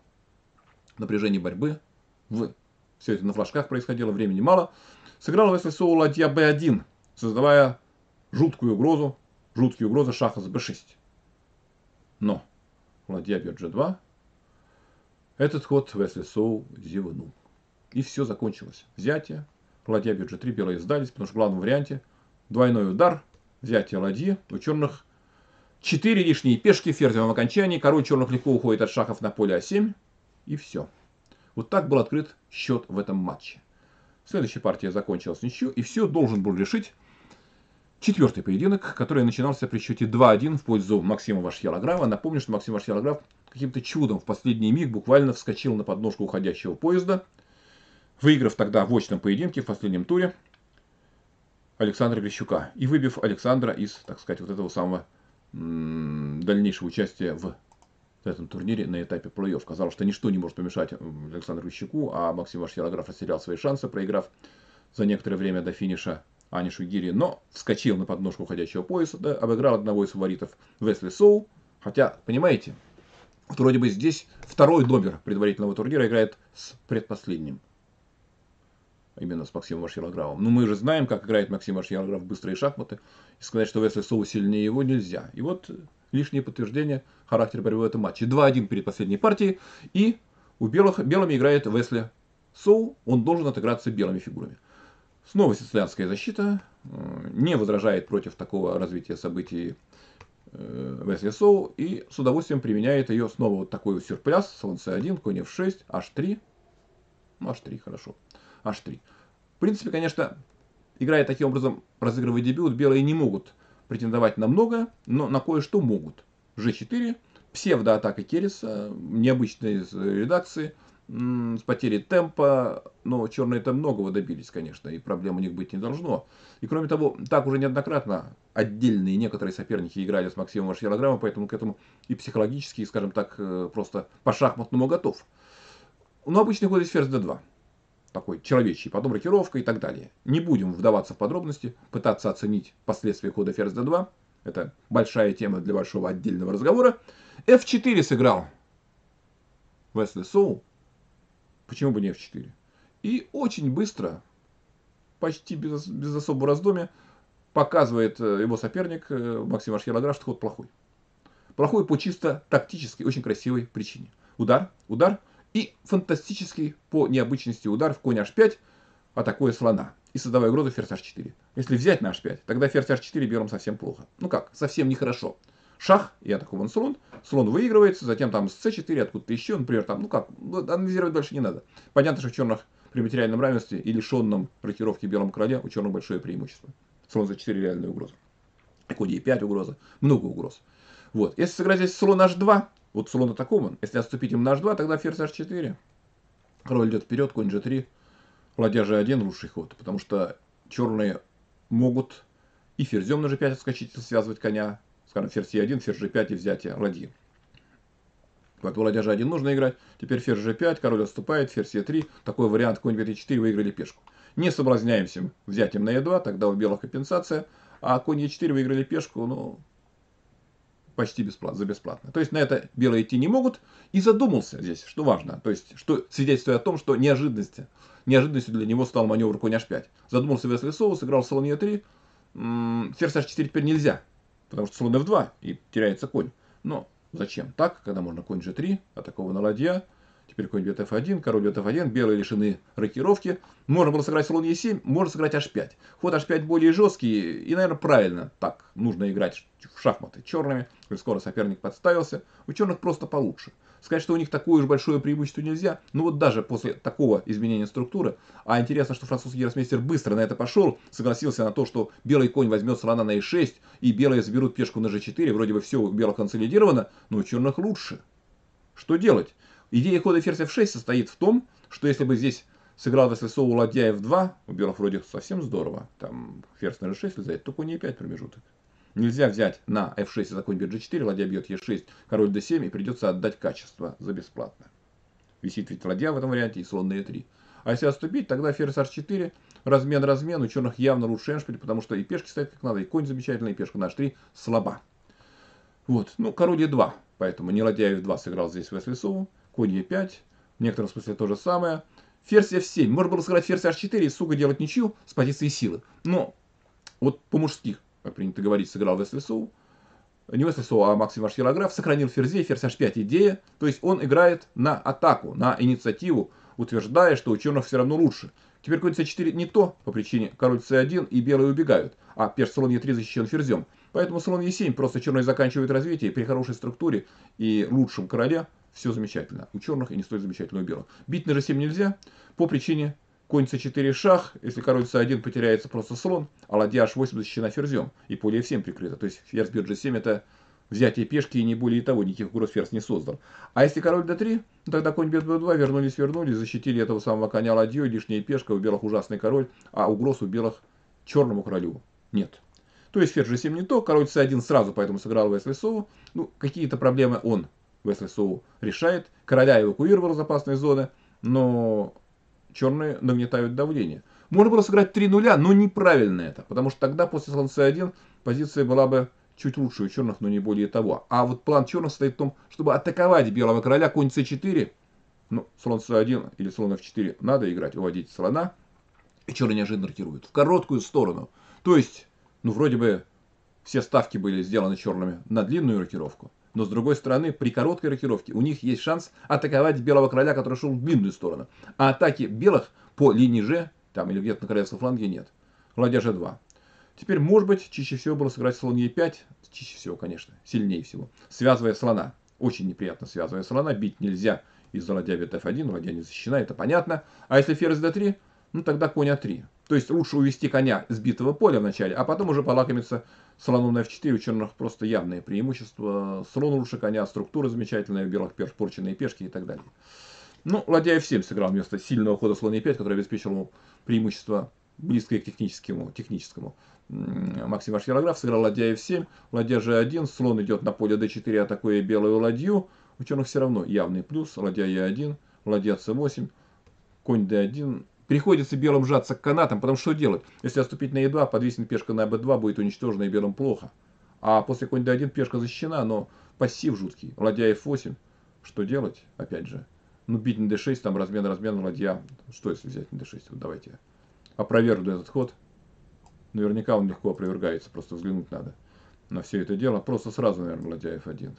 напряжение борьбы, в... все это на флажках происходило, времени мало, сыграл Весли Соу ладья бэ один, создавая жуткую угрозу, жуткие угрозы шаха с бэ шесть. Но ладья бьет же два. Этот ход Весли Соу зевнул. И все закончилось. Взятие. Ладья бьет же три, белые сдались, потому что в главном варианте двойной удар, взятие ладьи, у черных четыре лишние пешки в ферзевом окончании, король черных легко уходит от шахов на поле а семь, и все. Вот так был открыт счет в этом матче. Следующая партия закончилась ничью, и все должен был решить четвертый поединок, который начинался при счете два один в пользу Максима Вашьялографа. Напомню, что Максим Вашьялограф каким-то чудом в последний миг буквально вскочил на подножку уходящего поезда, выиграв тогда в очном поединке в последнем туре Александра Грищука и выбив Александра из, так сказать, вот этого самого м-м, дальнейшего участия в этом турнире на этапе плей-офф. Казалось, что ничто не может помешать Александру Грищуку, а Максим Вашьялограф растерял свои шансы, проиграв за некоторое время до финиша Анишу Гири, но вскочил на подножку уходящего пояса, да, обыграл одного из фаворитов Весли Соу. Хотя, понимаете, вот вроде бы здесь второй номер предварительного турнира играет с предпоследним. Именно с Максимом Вашьялографом. Но мы же знаем, как играет Максим Вашьялограф в быстрые шахматы. И сказать, что Весли Соу сильнее его, нельзя. И вот лишнее подтверждение характера борьбы в этом матче. два один перед последней партией. И у белых, белыми играет Весли Соу. Он должен отыграться белыми фигурами. Снова сицилианская защита. Не возражает против такого развития событий Весли Соу. И с удовольствием применяет ее снова вот такой вот сюрприз. Слон це один, конь эф шесть, аш три. Ну, аш три, хорошо. аш три. В принципе, конечно, играя таким образом, разыгрывая дебют, белые не могут претендовать на многое, но на кое-что могут. же четыре, псевдоатака Кереса, необычные редакции, с потерей темпа, но черные там многого добились, конечно, и проблем у них быть не должно. И кроме того, так уже неоднократно отдельные некоторые соперники играли с Максимом Вашьялографом, поэтому к этому и психологически, и, скажем так, просто по-шахматному готов. Но обычный ход здесь ферзь дэ два. Такой человечий, потом рокировка и так далее. Не будем вдаваться в подробности, пытаться оценить последствия хода ферзь дэ два. Это большая тема для большого отдельного разговора. эф четыре сыграл Весли Соу. Почему бы не эф четыре? И очень быстро, почти без, без особого раздумья, показывает его соперник Максим Вашьялограф, что ход плохой. Плохой по чисто тактической, очень красивой причине. Удар, удар. И фантастический по необычности удар в конь аш пять, атакуя слона. И создавая угрозу ферзь аш четыре. Если взять на аш пять, тогда ферзь аш четыре берем совсем плохо. Ну как, совсем нехорошо. Шах, и атакован слон. Слон выигрывается, затем там с це четыре, откуда-то еще, например, там, ну как, анализировать дальше не надо. Понятно, что в черных при материальном равенстве и лишенном рокировки белом короля у черного большое преимущество. Слон за четыре реальная угроза. Конь е пять угроза, много угроз. Вот. Если сыграть здесь слон аш два, вот слон атакован, если отступить им на аш два, тогда ферзь аш четыре. Король идет вперед, конь джи три. Ладья джи один лучший ход, потому что черные могут и ферзем на джи пять отскочить, связывать коня. Скажем, ферзь е один, ферзь джи пять и взятие ладьи. Поэтому ладья джи один нужно играть. Теперь ферзь джи пять, король отступает, ферзь е три. Такой вариант, конь бьет е четыре, выиграли пешку. Не соблазняемся взятием на е два, тогда у белых компенсация. А конь е четыре выиграли пешку, ну, почти бесплатно, за бесплатно. То есть на это белые идти не могут. И задумался здесь, что важно. То есть, что свидетельствует о том, что неожиданностью, неожиданностью для него стал маневр конь аш пять. Задумался Весли Соу, сыграл слон е три. Ферзь аш четыре теперь нельзя, потому что слон эф два и теряется конь. Но зачем так, когда можно конь джи три, атакована ладья, теперь конь бьет эф один, король бьет эф один, белые лишены рокировки. Можно было сыграть слон е семь, можно сыграть аш пять. Ход аш пять более жесткий и, наверное, правильно так нужно играть в шахматы черными. Скоро соперник подставился, у черных просто получше. Сказать, что у них такое уж большое преимущество нельзя, но вот даже после такого изменения структуры, а интересно, что французский гроссмейстер быстро на это пошел, согласился на то, что белый конь возьмет слона на е шесть, и белые заберут пешку на джи четыре, вроде бы все у белых консолидировано, но у черных лучше. Что делать? Идея хода ферзь эф шесть состоит в том, что если бы здесь сыграл Весли Соу ладья эф два, у белых вроде совсем здорово, там ферзь на джи шесть лезает, только не е пять промежуток. Нельзя взять на эф шесть, за конь бьет джи четыре, ладья бьет е шесть, король дэ семь, и придется отдать качество за бесплатно. Висит ведь ладья в этом варианте и слон на е три. А если отступить, тогда ферзь аш четыре, размен, размен, у черных явно лучше эндшпиль, потому что и пешки стоят как надо, и конь замечательный, и пешка на аш три слаба. Вот, ну, король е два, поэтому не ладья эф два сыграл здесь Весли Соу, конь е пять, в некотором смысле то же самое. Ферзь эф семь, можно было сыграть ферзь аш четыре и, сука, делать ничью с позиции силы, но вот по-мужски, как принято говорить, сыграл Весли Соу. Не Весли Соу, а Максим Архирограф. Сохранил ферзей, ферзь аш пять идея. То есть он играет на атаку, на инициативу, утверждая, что у черных все равно лучше. Теперь конь це четыре не то, по причине король це один и белые убегают. А перш слон е три защищен ферзем. Поэтому слон е семь, просто черные заканчивают развитие. При хорошей структуре и лучшем короля все замечательно. У черных и не стоит замечательно у белых. Бить на же семь нельзя по причине... Конь це четыре шах, если король це один потеряется просто слон, а ладья аш восемь защищена ферзем, и поле эф семь прикрыто. То есть ферзь бьет джи семь это взятие пешки и не более того, никаких угроз ферзь не создал. А если король дэ три, ну, тогда конь бьет бэ два, вернулись, вернулись, защитили этого самого коня ладьей, лишняя пешка, у белых ужасный король, а угроз у белых черному королю нет. То есть ферзь джи семь не то, король це один сразу, поэтому сыграл Весли Соу. Ну, какие-то проблемы он, Весли Соу, решает. Короля эвакуировал из опасной зоны, но... черные нагнетают давление. Можно было сыграть три нуля, но неправильно это. Потому что тогда после слона це один позиция была бы чуть лучше у черных, но не более того. А вот план черных состоит в том, чтобы атаковать белого короля. Конь це четыре. Ну, слон це один или слон эф четыре надо играть, уводить слона. И черные неожиданно рокируют в короткую сторону. То есть, ну вроде бы все ставки были сделаны черными на длинную рокировку. Но, с другой стороны, при короткой рокировке у них есть шанс атаковать белого короля, который шел в длинную сторону. А атаки белых по линии G, там или где-то на королевском фланге, нет. Ладья джи два. Теперь, может быть, чаще всего было сыграть слон е пять. Чаще всего, конечно, сильнее всего. Связывая слона. Очень неприятно связывая слона. Бить нельзя из-за ладья бьет эф один. Ладья не защищена, это понятно. А если ферзь дэ три, ну тогда конь а три. То есть, лучше увести коня с битого поля вначале, а потом уже полакомиться... слоном на эф четыре у черных просто явное преимущество. Слон лучше коня, структура замечательная, у белых порченные пешки и так далее. Ну, ладья эф семь сыграл вместо сильного хода слона е пять, который обеспечил ему преимущество близкое к техническому. техническому. Максим Архирограф сыграл ладья эф семь, ладья джи один, слон идет на поле дэ четыре, атакуя белую ладью. У черных все равно явный плюс, ладья е один, ладья це восемь, конь дэ один. Приходится белым сжаться к канатам, потому что делать? Если отступить на е два, подвисит пешка на бэ два, будет уничтожена и белым плохо. А после конь дэ один пешка защищена, но пассив жуткий. Ладья эф восемь, что делать? Опять же, ну бить на дэ шесть, там размен, размен, ладья. Что если взять на дэ шесть? Вот давайте я опровергну этот ход. Наверняка он легко опровергается, просто взглянуть надо на все это дело. Просто сразу, наверное, ладья эф один.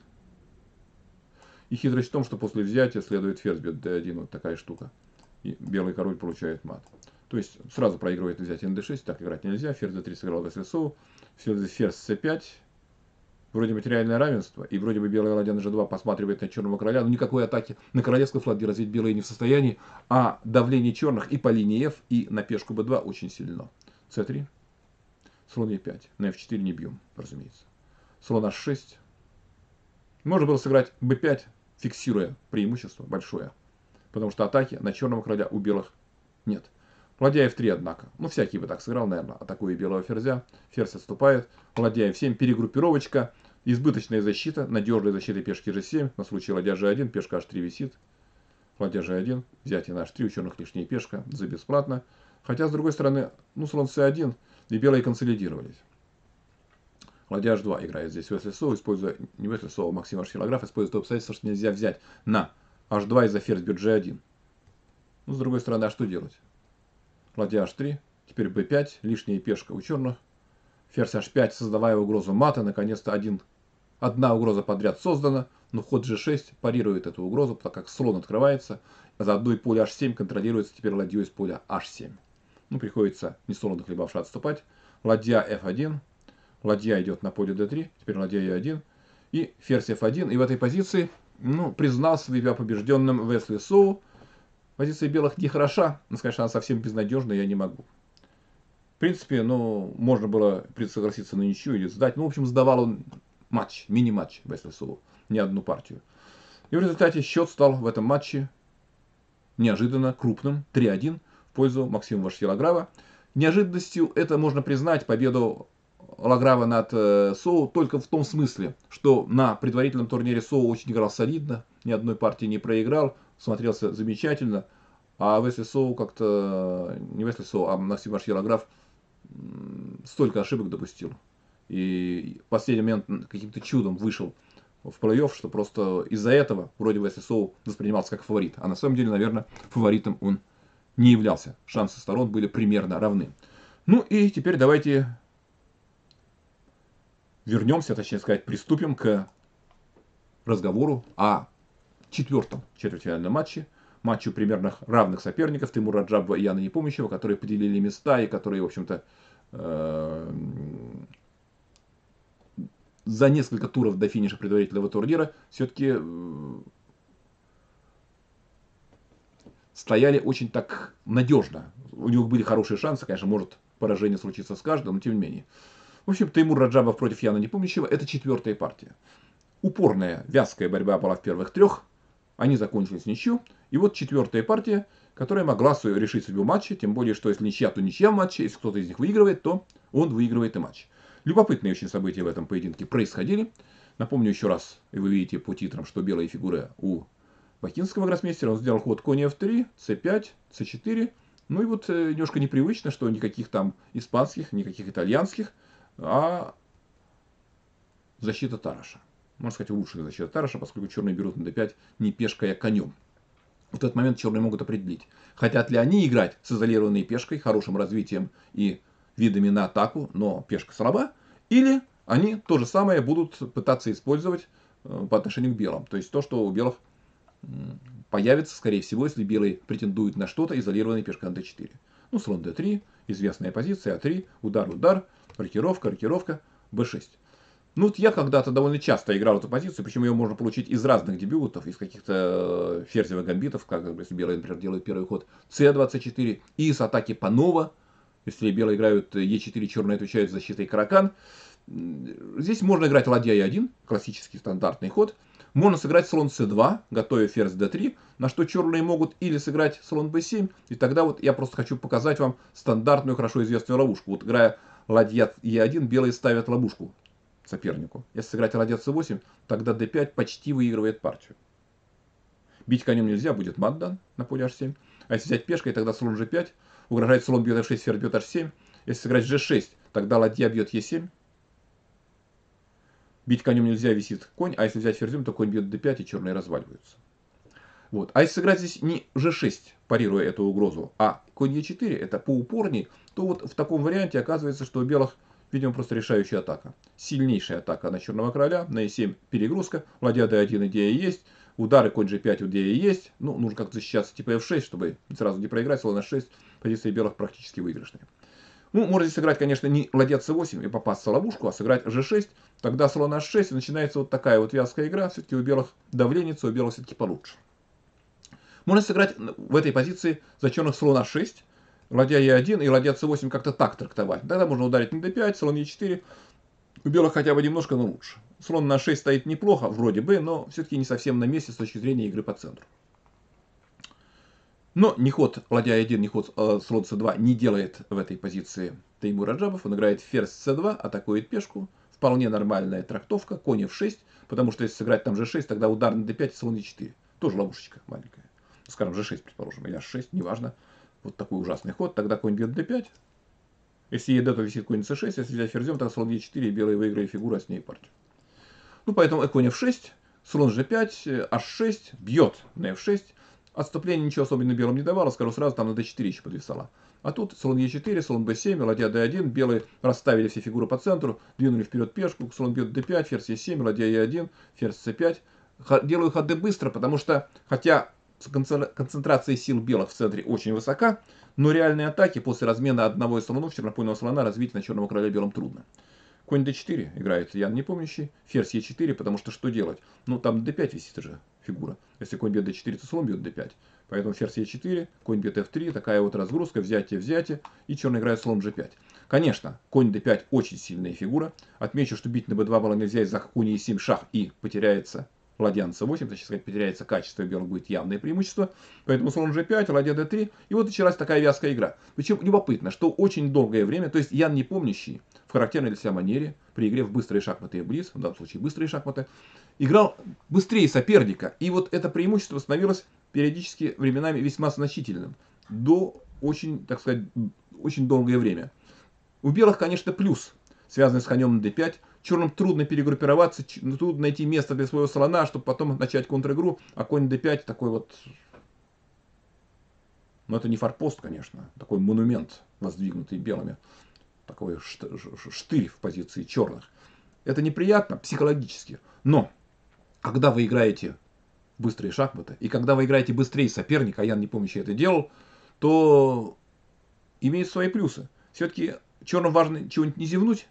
И хитрость в том, что после взятия следует ферзь бьет дэ один, вот такая штука. И белый король получает мат. То есть сразу проигрывает взятие на дэ шесть. Так играть нельзя. Ферзь дэ три сыграл Весли Соу. Ферзь це пять. Вроде материальное равенство. И вроде бы белая ладья на джи два посматривает на черного короля. Но никакой атаки на королевском фланге развить белые не в состоянии. А давление черных и по линии F, и на пешку бэ два очень сильно. це три. Слон е пять. На эф четыре не бьем, разумеется. Слон аш шесть. Можно было сыграть бэ пять, фиксируя преимущество большое. Потому что атаки на черного короля у белых нет. Ладья эф три, однако. Ну, всякий бы так сыграл, наверное. Атакуя белого ферзя. Ферзь отступает. Ладья эф семь. Перегруппировочка. Избыточная защита. Надежная защита пешки же семь. На случай ладья же один. Пешка аш три висит. Ладья же один. Взятие на аш три. У черных лишняя пешка. За бесплатно. Хотя, с другой стороны, ну, слон це один. И белые консолидировались. Ладья аш два играет здесь Уэсли Соу, используя не Уэсли Соу, а Максим Архилограф, используя то обстоятельство, что нельзя взять на аш два из-за ферзь бьет же один. Ну, с другой стороны, а что делать? Ладья аш три, теперь бэ пять, лишняя пешка у черных. Ферзь аш пять, создавая угрозу мата, наконец-то один, одна угроза подряд создана, но ход же шесть парирует эту угрозу, так как слон открывается, а заодно и поле аш семь контролируется теперь ладью из поля аш семь. Ну, приходится не солоно хлебавши отступать. Ладья эф один. Ладья идет на поле дэ три, теперь ладья е один, и ферзь эф один. И в этой позиции, ну, признал себя побежденным Уэсли Соу. Позиция белых нехороша, но сказать, что она совсем безнадежна, я не могу. В принципе, ну, можно было согласиться на ничью или сдать. Ну, в общем, сдавал он матч, мини-матч Уэсли Соу, не одну партию. И в результате счет стал в этом матче неожиданно крупным, три один, в пользу Максима Вашье-Лограва. Неожиданностью это можно признать победу Лограва над Соу только в том смысле, что на предварительном турнире Соу очень играл солидно, ни одной партии не проиграл, смотрелся замечательно, а Уэсли Соу как-то, не Уэсли Соу, а Максим Вашье-Лограф столько ошибок допустил. И в последний момент каким-то чудом вышел в плей-офф, что просто из-за этого вроде Уэсли Соу воспринимался как фаворит, а на самом деле, наверное, фаворитом он не являлся. Шансы сторон были примерно равны. Ну и теперь давайте вернемся, точнее сказать, приступим к разговору о четвертом четвертьфинальном матче. Матчу примерно равных соперников Тимура Раджабова и Яна Непомнящего, которые поделили места и которые, в общем-то, э за несколько туров до финиша предварительного турнира все-таки э стояли очень так надежно. У них были хорошие шансы, конечно, может поражение случиться с каждым, но тем не менее. В общем, Теймур Раджабов против Яна Непомнящего – это четвертая партия. Упорная, вязкая борьба была в первых трех. Они закончились ничью. И вот четвертая партия, которая могла решить судьбу матча. Тем более, что если ничья, то ничья в матче. Если кто-то из них выигрывает, то он выигрывает и матч. Любопытные очень события в этом поединке происходили. Напомню еще раз, и вы видите по титрам, что белые фигуры у бакинского гроссмейстера. Он сделал ход конь эф три, це пять, це четыре. Ну и вот немножко непривычно, что никаких там испанских, никаких итальянских. А защита Тараша. Можно сказать, улучшенная защита Тараша, поскольку черные берут на дэ пять не пешкой, а конем. В тот момент черные могут определить, хотят ли они играть с изолированной пешкой, хорошим развитием и видами на атаку, но пешка слаба, или они то же самое будут пытаться использовать по отношению к белым. То есть то, что у белых появится, скорее всего, если белые претендуют на что-то, изолированной пешкой на дэ четыре. Ну, слон дэ три, известная позиция, а три, удар, удар. Рокировка, рокировка, бэ шесть. Ну вот я когда-то довольно часто играл эту позицию, причем ее можно получить из разных дебютов, из каких-то ферзевых гамбитов, как если белые, например, делают первый ход це двадцать четыре, и с атаки Панова, если белые играют е четыре, черные отвечают защитой каракан. Здесь можно играть ладья е один, классический стандартный ход. Можно сыграть слон це два, готовя ферзь дэ три, на что черные могут или сыграть слон бэ семь, и тогда вот я просто хочу показать вам стандартную, хорошо известную ловушку. Вот играя ладья е один, белые ставят ловушку сопернику. Если сыграть ладья це восемь, тогда дэ пять почти выигрывает партию. Бить конем нельзя, будет мат дан на поле аш семь. А если взять пешкой, тогда слон же пять, угрожает слон бьет эф шесть, ферзь бьет аш семь. Если сыграть же шесть, тогда ладья бьет е семь. Бить конем нельзя, висит конь, а если взять ферзем, то конь бьет дэ пять и черные разваливаются. Вот. А если сыграть здесь не же шесть, парируя эту угрозу, а конь е четыре, это поупорней, то вот в таком варианте оказывается, что у белых, видимо, просто решающая атака. Сильнейшая атака на черного короля, на е семь перегрузка, ладья дэ один, идея есть, удары конь же пять, идея есть, ну, нужно как-то защищаться типа эф шесть, чтобы сразу не проиграть, слон аш шесть, позиции белых практически выигрышные. Ну, можно здесь сыграть, конечно, не ладья це восемь и попасться в ловушку, а сыграть же шесть, тогда слон аш шесть, и начинается вот такая вот вязкая игра, все-таки у белых давленица, у белых все-таки получше. Можно сыграть в этой позиции за черных слон аш шесть, ладья е один и ладья це восемь как-то так трактовать. Тогда можно ударить на дэ пять, слон е четыре. У белых хотя бы немножко, но лучше. Слон на шесть стоит неплохо, вроде бы, но все-таки не совсем на месте с точки зрения игры по центру. Но ни ход ладья е один, ни ход э, слон цэ два не делает в этой позиции Теймур Раджабов. Он играет ферзь цэ два, атакует пешку. Вполне нормальная трактовка. Конь эф шесть, потому что если сыграть там же шесть, тогда удар на дэ пять и слон е четыре. Тоже ловушечка маленькая. Скажем, же шесть, предположим, или аш шесть, неважно. Вот такой ужасный ход. Тогда конь бьет дэ пять. Если е дэ, то висит конь цэ шесть. Если взять ферзем, то слон е четыре, и белые выиграли фигуру, а с ней партию. Ну, поэтому конь эф шесть, слон же пять, аш шесть, бьет на эф шесть. Отступление ничего особенного белым не давало, скажу сразу, там на дэ четыре еще подвисало. А тут слон е четыре, слон бэ семь, ладья дэ один, белые расставили все фигуры по центру, двинули вперед пешку, слон бьет дэ пять, ферзь е семь, ладья е один, ферзь цэ пять. Делаю ходы быстро, потому что, хотя концентрация сил белых в центре очень высока, но реальные атаки после размена одного из слонов, чернопольного слона, развить на черного короля белым трудно. Конь дэ четыре играет Ян Непомнящий, ферзь е четыре, потому что что делать? Ну, там дэ пять висит уже фигура. Если конь бьет дэ четыре, то слон бьет дэ пять. Поэтому ферзь е четыре, конь бьет эф три, такая вот разгрузка, взятие-взятие, и черный играет слон же пять. Конечно, конь дэ пять очень сильная фигура. Отмечу, что бить на бэ два было нельзя из-за конь е семь шах, и потеряется ладья на цэ восемь, точнее сказать, потеряется качество, белых будет явное преимущество. Поэтому слон же пять, ладья дэ три, и вот началась такая вязкая игра. Причем любопытно, что очень долгое время, то есть Ян Непомнящий в характерной для себя манере, при игре в быстрые шахматы и блиц, в данном случае быстрые шахматы, играл быстрее соперника. И вот это преимущество становилось периодически временами весьма значительным. До очень, так сказать, очень долгое время. У белых, конечно, плюс, связанный с конем на дэ пять. Черным трудно перегруппироваться, трудно найти место для своего слона, чтобы потом начать контр-игру. А конь дэ пять такой вот... Ну, это не форпост, конечно. Такой монумент, воздвигнутый белыми. Такой штырь в позиции черных. Это неприятно психологически. Но, когда вы играете быстрые шахматы, и когда вы играете быстрее соперника, а Ян Непомнящий это делал, то имеет свои плюсы. Все-таки черным важно чего-нибудь не зевнуть.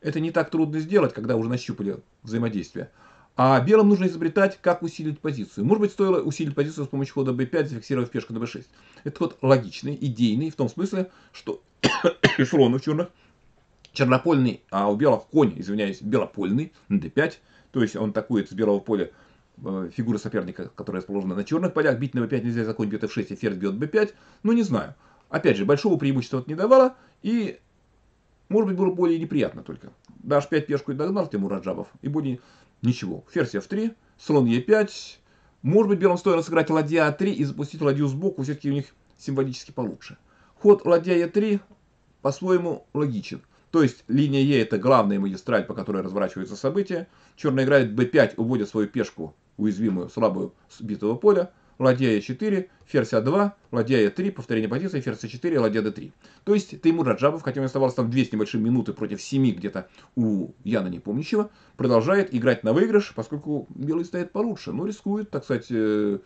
Это не так трудно сделать, когда уже нащупали взаимодействие. А белым нужно изобретать, как усилить позицию. Может быть, стоило усилить позицию с помощью хода бэ пять, зафиксировав пешку на бэ шесть. Это ход логичный, идейный, в том смысле, что слон у черных чернопольный, а у белых конь, извиняюсь, белопольный, на дэ пять. То есть он атакует с белого поля фигуры соперника, которая расположена на черных полях. Бить на бэ пять нельзя, за конь бьет эф шесть, и ферзь бьет бэ пять. Ну, не знаю. Опять же, большого преимущества это не давало, и... Может быть, было более неприятно только. Да, аш пять пешку и догнал Теймур Раджабов. И более ничего. Ферзь эф три, слон е пять. Может быть, белым стоило сыграть ладья а три и запустить ладью сбоку. Все-таки у них символически получше. Ход ладья е три по-своему логичен. То есть, линия Е это главная магистраль, по которой разворачиваются события. Черный играет бэ пять, уводит свою пешку, уязвимую, слабую, с битого поля. Ладья е четыре, ферзь а два, ладья е три, повторение позиции, ферзь е четыре, ладья д три. То есть Теймур Раджабов, хотя у него оставалось там две с небольшим минуты против семи где-то у Яна Непомнящего, продолжает играть на выигрыш, поскольку белый стоит получше. Но рискует, так сказать, э,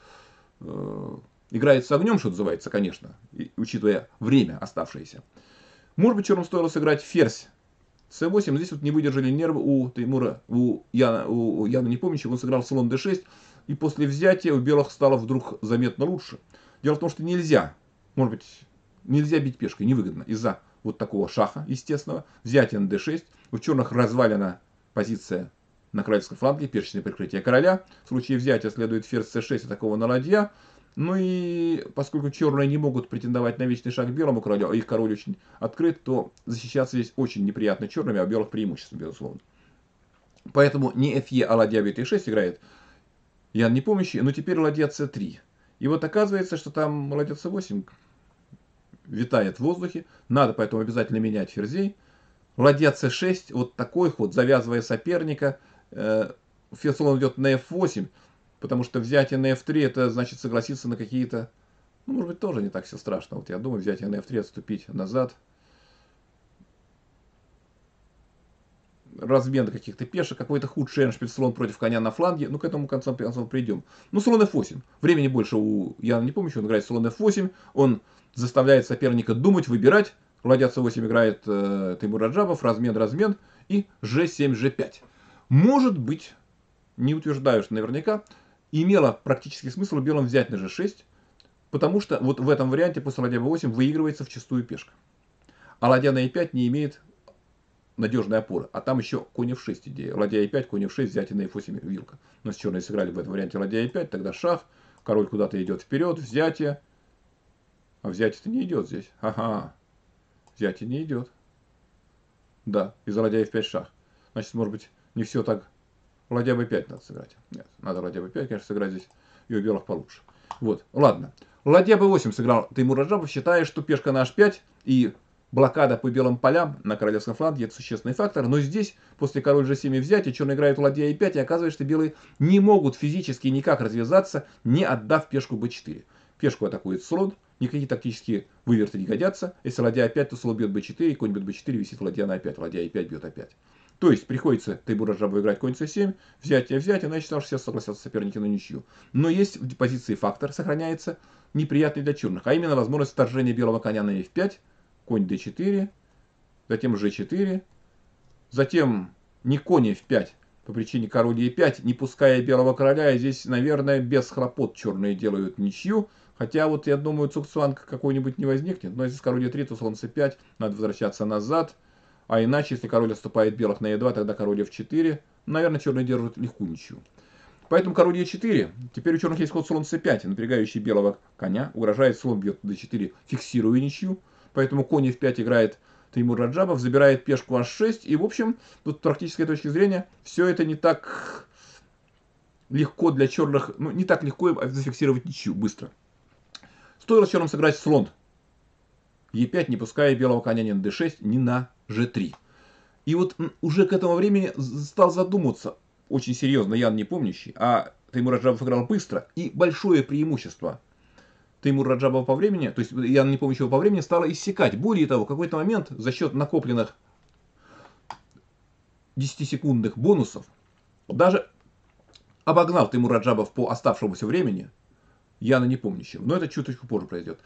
э, играет с огнем, что называется, конечно, и, учитывая время оставшееся. Может быть, черным стоило сыграть ферзь цэ восемь. Здесь вот не выдержали нервы у Теймура, у Яна, у Яна Непомнящего. Он сыграл слон дэ шесть. И после взятия у белых стало вдруг заметно лучше. Дело в том, что нельзя, может быть, нельзя бить пешкой, невыгодно. Из-за вот такого шаха, естественного, взятия на дэ шесть. У черных развалена позиция на королевском фланге, перечное прикрытие короля. В случае взятия следует ферзь цэ шесть, атакова на ладья. Ну и поскольку черные не могут претендовать на вечный шаг белому королю, а их король очень открыт, то защищаться здесь очень неприятно черными, а белых преимущество, безусловно. Поэтому не эф е, а ладья бьет е шесть играет Ян Непомнящий, но теперь ладья цэ три. И вот оказывается, что там ладья цэ восемь витает в воздухе. Надо поэтому обязательно менять ферзей. Ладья цэ шесть, вот такой ход, завязывая соперника. Ферзь-слон идет на эф восемь, потому что взятие на эф три, это значит согласиться на какие-то... Ну, может быть, тоже не так все страшно. Вот я думаю, взятие на эф три, отступить назад. Размен каких-то пешек, какой-то худший эндшпиль, слон против коня на фланге. Ну, к этому концам придем. Ну, слон эф восемь. Времени больше у Яна Непомнящего. Он играет слон эф восемь. Он заставляет соперника думать, выбирать. Ладья цэ восемь играет э, Теймур Раджабов. Размен, размен. И же семь, же пять. Может быть, не утверждаю, что наверняка, имело практически смысл белым взять на же шесть. Потому что вот в этом варианте после ладья бэ восемь выигрывается вчистую пешка. А ладья на е пять не имеет надежная опора. А там еще конь эф шесть идея. Ладья е пять, конь эф шесть, взятие на эф восемь, вилка. Но с черной сыграли в этом варианте ладья е пять, тогда шах, король куда-то идет вперед, взятие. А взятие-то не идет здесь. Ага, взятие не идет. Да, из-за ладья эф пять шах. Значит, может быть, не все так... Ладья бэ пять надо сыграть. Нет, надо ладья бэ пять, конечно, сыграть здесь. И у белых получше. Вот, ладно. Ладья бэ восемь сыграл Теймур Раджабов, считая, что пешка на аш пять и блокада по белым полям на королевском фланге — это существенный фактор. Но здесь, после король же семь и взятия, черные играют ладья е пять, и оказывается, что белые не могут физически никак развязаться, не отдав пешку бэ четыре. Пешку атакует слон, никакие тактические выверты не годятся. Если ладья а пять, то слон бьет бэ четыре, конь бьет бэ четыре, висит ладья на а пять, ладья е пять бьет а пять. То есть приходится Теймуру Раджабову играть конь цэ семь, взятие, взятие, иначе там все согласятся соперники на ничью. Но есть в позиции фактор, сохраняется неприятный для черных, а именно возможность вторжения белого коня на эф пять, конь дэ четыре, затем же четыре, затем не конь эф пять по причине короля е пять, не пуская белого короля, и здесь, наверное, без хлопот черные делают ничью. Хотя вот, я думаю, цугцванг какой-нибудь не возникнет, но если король е три, то слон цэ пять, надо возвращаться назад. А иначе, если король отступает белых на е два, тогда король эф четыре. Наверное, черные держат легкую ничью. Поэтому король е четыре. Теперь у черных есть ход слон цэ пять, напрягающий белого коня. Угрожает, слон бьет дэ четыре, фиксируя ничью. Поэтому конь эф пять играет Теймур Раджабов, забирает пешку аш шесть. И, в общем, тут с практической точки зрения, все это не так легко для черных, ну, не так легко зафиксировать ничью быстро. Стоило черным сыграть слон е пять, не пуская белого коня ни на дэ шесть, ни на же три. И вот уже к этому времени стал задумываться очень серьезно Ян Непомнящий, а Теймур Раджабов играл быстро, и большое преимущество Теймура Раджабова по времени, то есть Яна Непомнящего по времени, стало иссякать. Более того, в какой-то момент за счет накопленных десятисекундных бонусов даже обогнал Теймур Раджабов по оставшемуся времени Яна Непомнящего. Но это чуточку позже произойдет.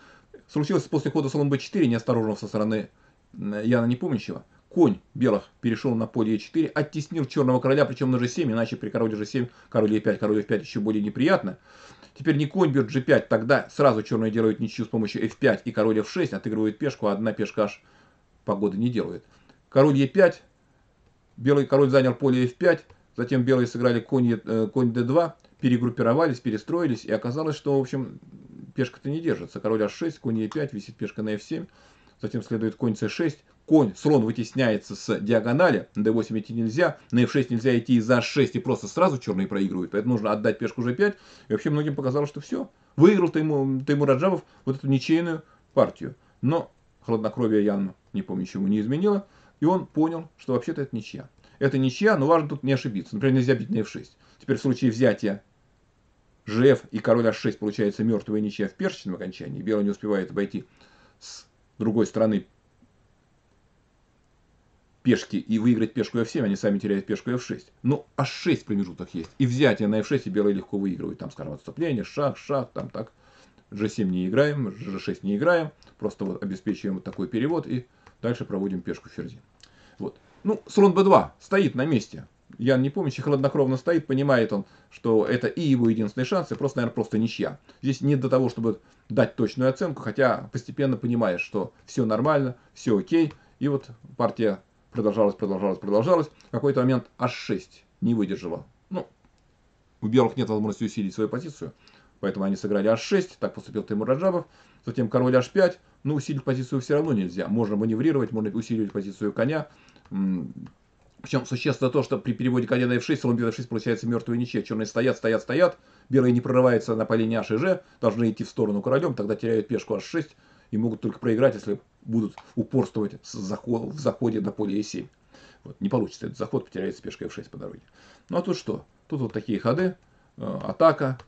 Случилось после хода слон бэ четыре, неосторожного со стороны Яна Непомнящего. Конь белых перешел на поле е четыре, оттеснил черного короля, причем на же семь, иначе при короле же семь, король е пять, король эф пять еще более неприятно. Теперь не конь бьет же пять, тогда сразу черные делают ничью с помощью эф пять и король эф шесть, отыгрывают пешку, а одна пешка аж погоды не делает. Король е пять, белый король занял поле эф пять, затем белые сыграли конь, э, конь дэ два, перегруппировались, перестроились, и оказалось, что, в общем, пешка-то не держится. Король аш шесть, конь е пять, висит пешка на эф семь. Затем следует конь цэ шесть. Конь, слон вытесняется с диагонали. На дэ восемь идти нельзя. На эф шесть нельзя идти из-за аш шесть. И просто сразу черные проигрывают. Поэтому нужно отдать пешку же пять. И вообще многим показалось, что все. Выиграл Теймур, Теймур Раджабов вот эту ничейную партию. Но хладнокровие Яну Непомнящему не изменило. И он понял, что вообще-то это ничья. Это ничья, но важно тут не ошибиться. Например, нельзя бить на эф шесть. Теперь в случае взятия же эф и король аш шесть получается мертвая ничья в перчном окончании. Белый не успевает обойти с другой стороны пешки и выиграть пешку эф семь, они сами теряют пешку эф шесть. Но аш шесть промежуток есть. И взятие на эф шесть, и белые легко выигрывают. Там, скажем, отступление, шаг, шаг, там так. же семь не играем, же шесть не играем. Просто вот обеспечиваем вот такой перевод и дальше проводим пешку ферзь. Вот. Ну, слон бэ два стоит на месте. Ян Непомнящий хладнокровно стоит, понимает он, что это и его единственный шанс, и просто, наверное, просто ничья. Здесь не до того, чтобы дать точную оценку, хотя постепенно понимаешь, что все нормально, все окей. И вот партия продолжалась, продолжалась, продолжалась. В какой-то момент аш шесть не выдержала. Ну, у белых нет возможности усилить свою позицию, поэтому они сыграли аш шесть, так поступил Теймур Раджабов. Затем король аш пять, но усилить позицию все равно нельзя. Можно маневрировать, можно усиливать позицию коня. Причем существенно то, что при переводе коня на эф шесть, слон бьет эф шесть, получается мертвая ничья. Черные стоят, стоят, стоят. Белые не прорываются на поле h и g, должны идти в сторону королем, тогда теряют пешку аш шесть и могут только проиграть, если будут упорствовать с заход, в заходе на поле е семь. Вот, не получится этот заход, потеряется пешка эф шесть по дороге. Ну а тут что? Тут вот такие ходы, э, атака.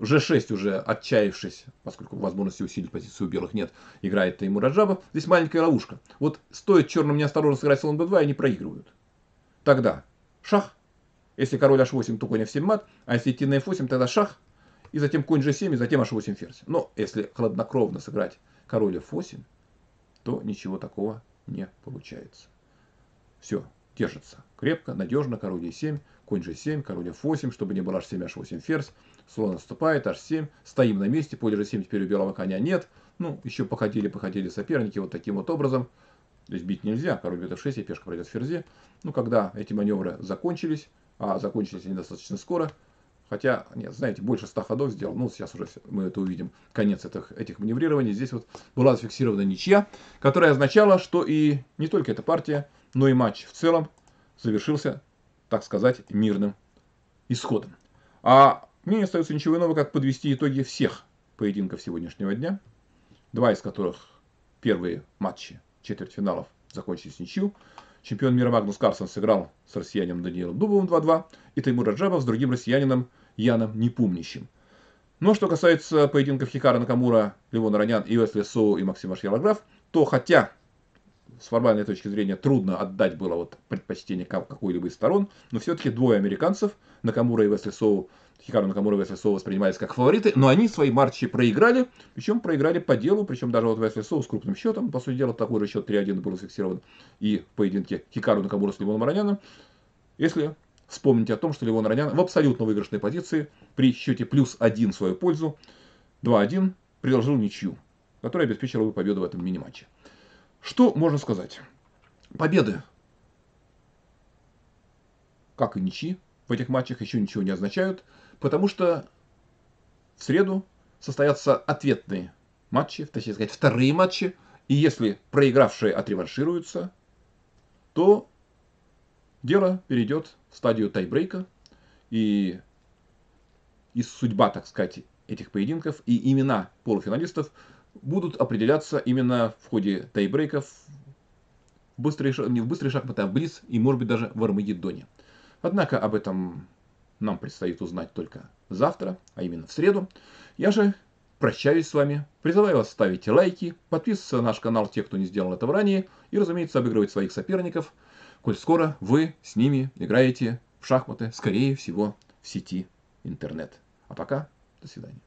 же шесть уже отчаявшись, поскольку возможности усилить позицию белых нет, играет Теймур Раджабов. Здесь маленькая ловушка. Вот стоит черным неосторожно сыграть слон бэ два, и они проигрывают. Тогда шах, если король аш восемь, то конь эф семь мат, а если идти на эф восемь, тогда шах, и затем конь же семь, и затем аш восемь ферзь. Но если хладнокровно сыграть король эф восемь, то ничего такого не получается. Все, держится крепко, надежно, король е семь, конь же семь, король эф восемь, чтобы не было аш семь, аш восемь ферзь, слон отступает, аш семь, стоим на месте, поле же семь теперь у белого коня нет, ну, еще походили-походили соперники вот таким вот образом. То есть бить нельзя, король бьет эф шесть, и пешка пройдет в ферзь. Ну, когда эти маневры закончились, а закончились они достаточно скоро, хотя, нет, знаете, больше ста ходов сделал, ну, сейчас уже мы это увидим, конец этих, этих маневрирований. Здесь вот была зафиксирована ничья, которая означала, что и не только эта партия, но и матч в целом завершился, так сказать, мирным исходом. А мне не остается ничего иного, как подвести итоги всех поединков сегодняшнего дня, два из которых первые матчи четвертьфиналов закончились ничью. Чемпион мира Магнус Карлсон сыграл с россиянином Даниилом Дубовым два-два и Таймур Раджабов с другим россиянином Яном Непомнящим. Но что касается поединков Хикара Накамура, Левона Ранян и Уэсли Соу и Максима Шьялограф, то хотя с формальной точки зрения трудно отдать было вот предпочтение какой-либо из сторон, но все-таки двое американцев, Накамура и Уэсли Соу, Хикару Накамура и Уэсли Соу воспринимались как фавориты, но они свои матчи проиграли, причем проиграли по делу, причем даже вот Уэсли Соу с крупным счетом, по сути дела, такой же счет три-один был зафиксирован и в поединке Хикару Накамура с Левоном Раняном. Если вспомнить о том, что Левон Ранян в абсолютно выигрышной позиции при счете плюс один в свою пользу, два-один, предложил ничью, которая обеспечила его победу в этом мини-матче. Что можно сказать? Победы, как и ничьи, в этих матчах еще ничего не означают, потому что в среду состоятся ответные матчи, точнее сказать, вторые матчи, и если проигравшие отреваншируются, то дело перейдет в стадию тайбрейка, и, и судьба, так сказать, этих поединков и имена полуфиналистов будут определяться именно в ходе тайбрейков, в быстрые, не в быстрые шахматы, а в блиц и, может быть, даже в Армагеддоне. Однако об этом нам предстоит узнать только завтра, а именно в среду. Я же прощаюсь с вами, призываю вас ставить лайки, подписываться на наш канал, те, кто не сделал этого ранее, и, разумеется, обыгрывать своих соперников, коль скоро вы с ними играете в шахматы, скорее всего, в сети интернет. А пока, до свидания.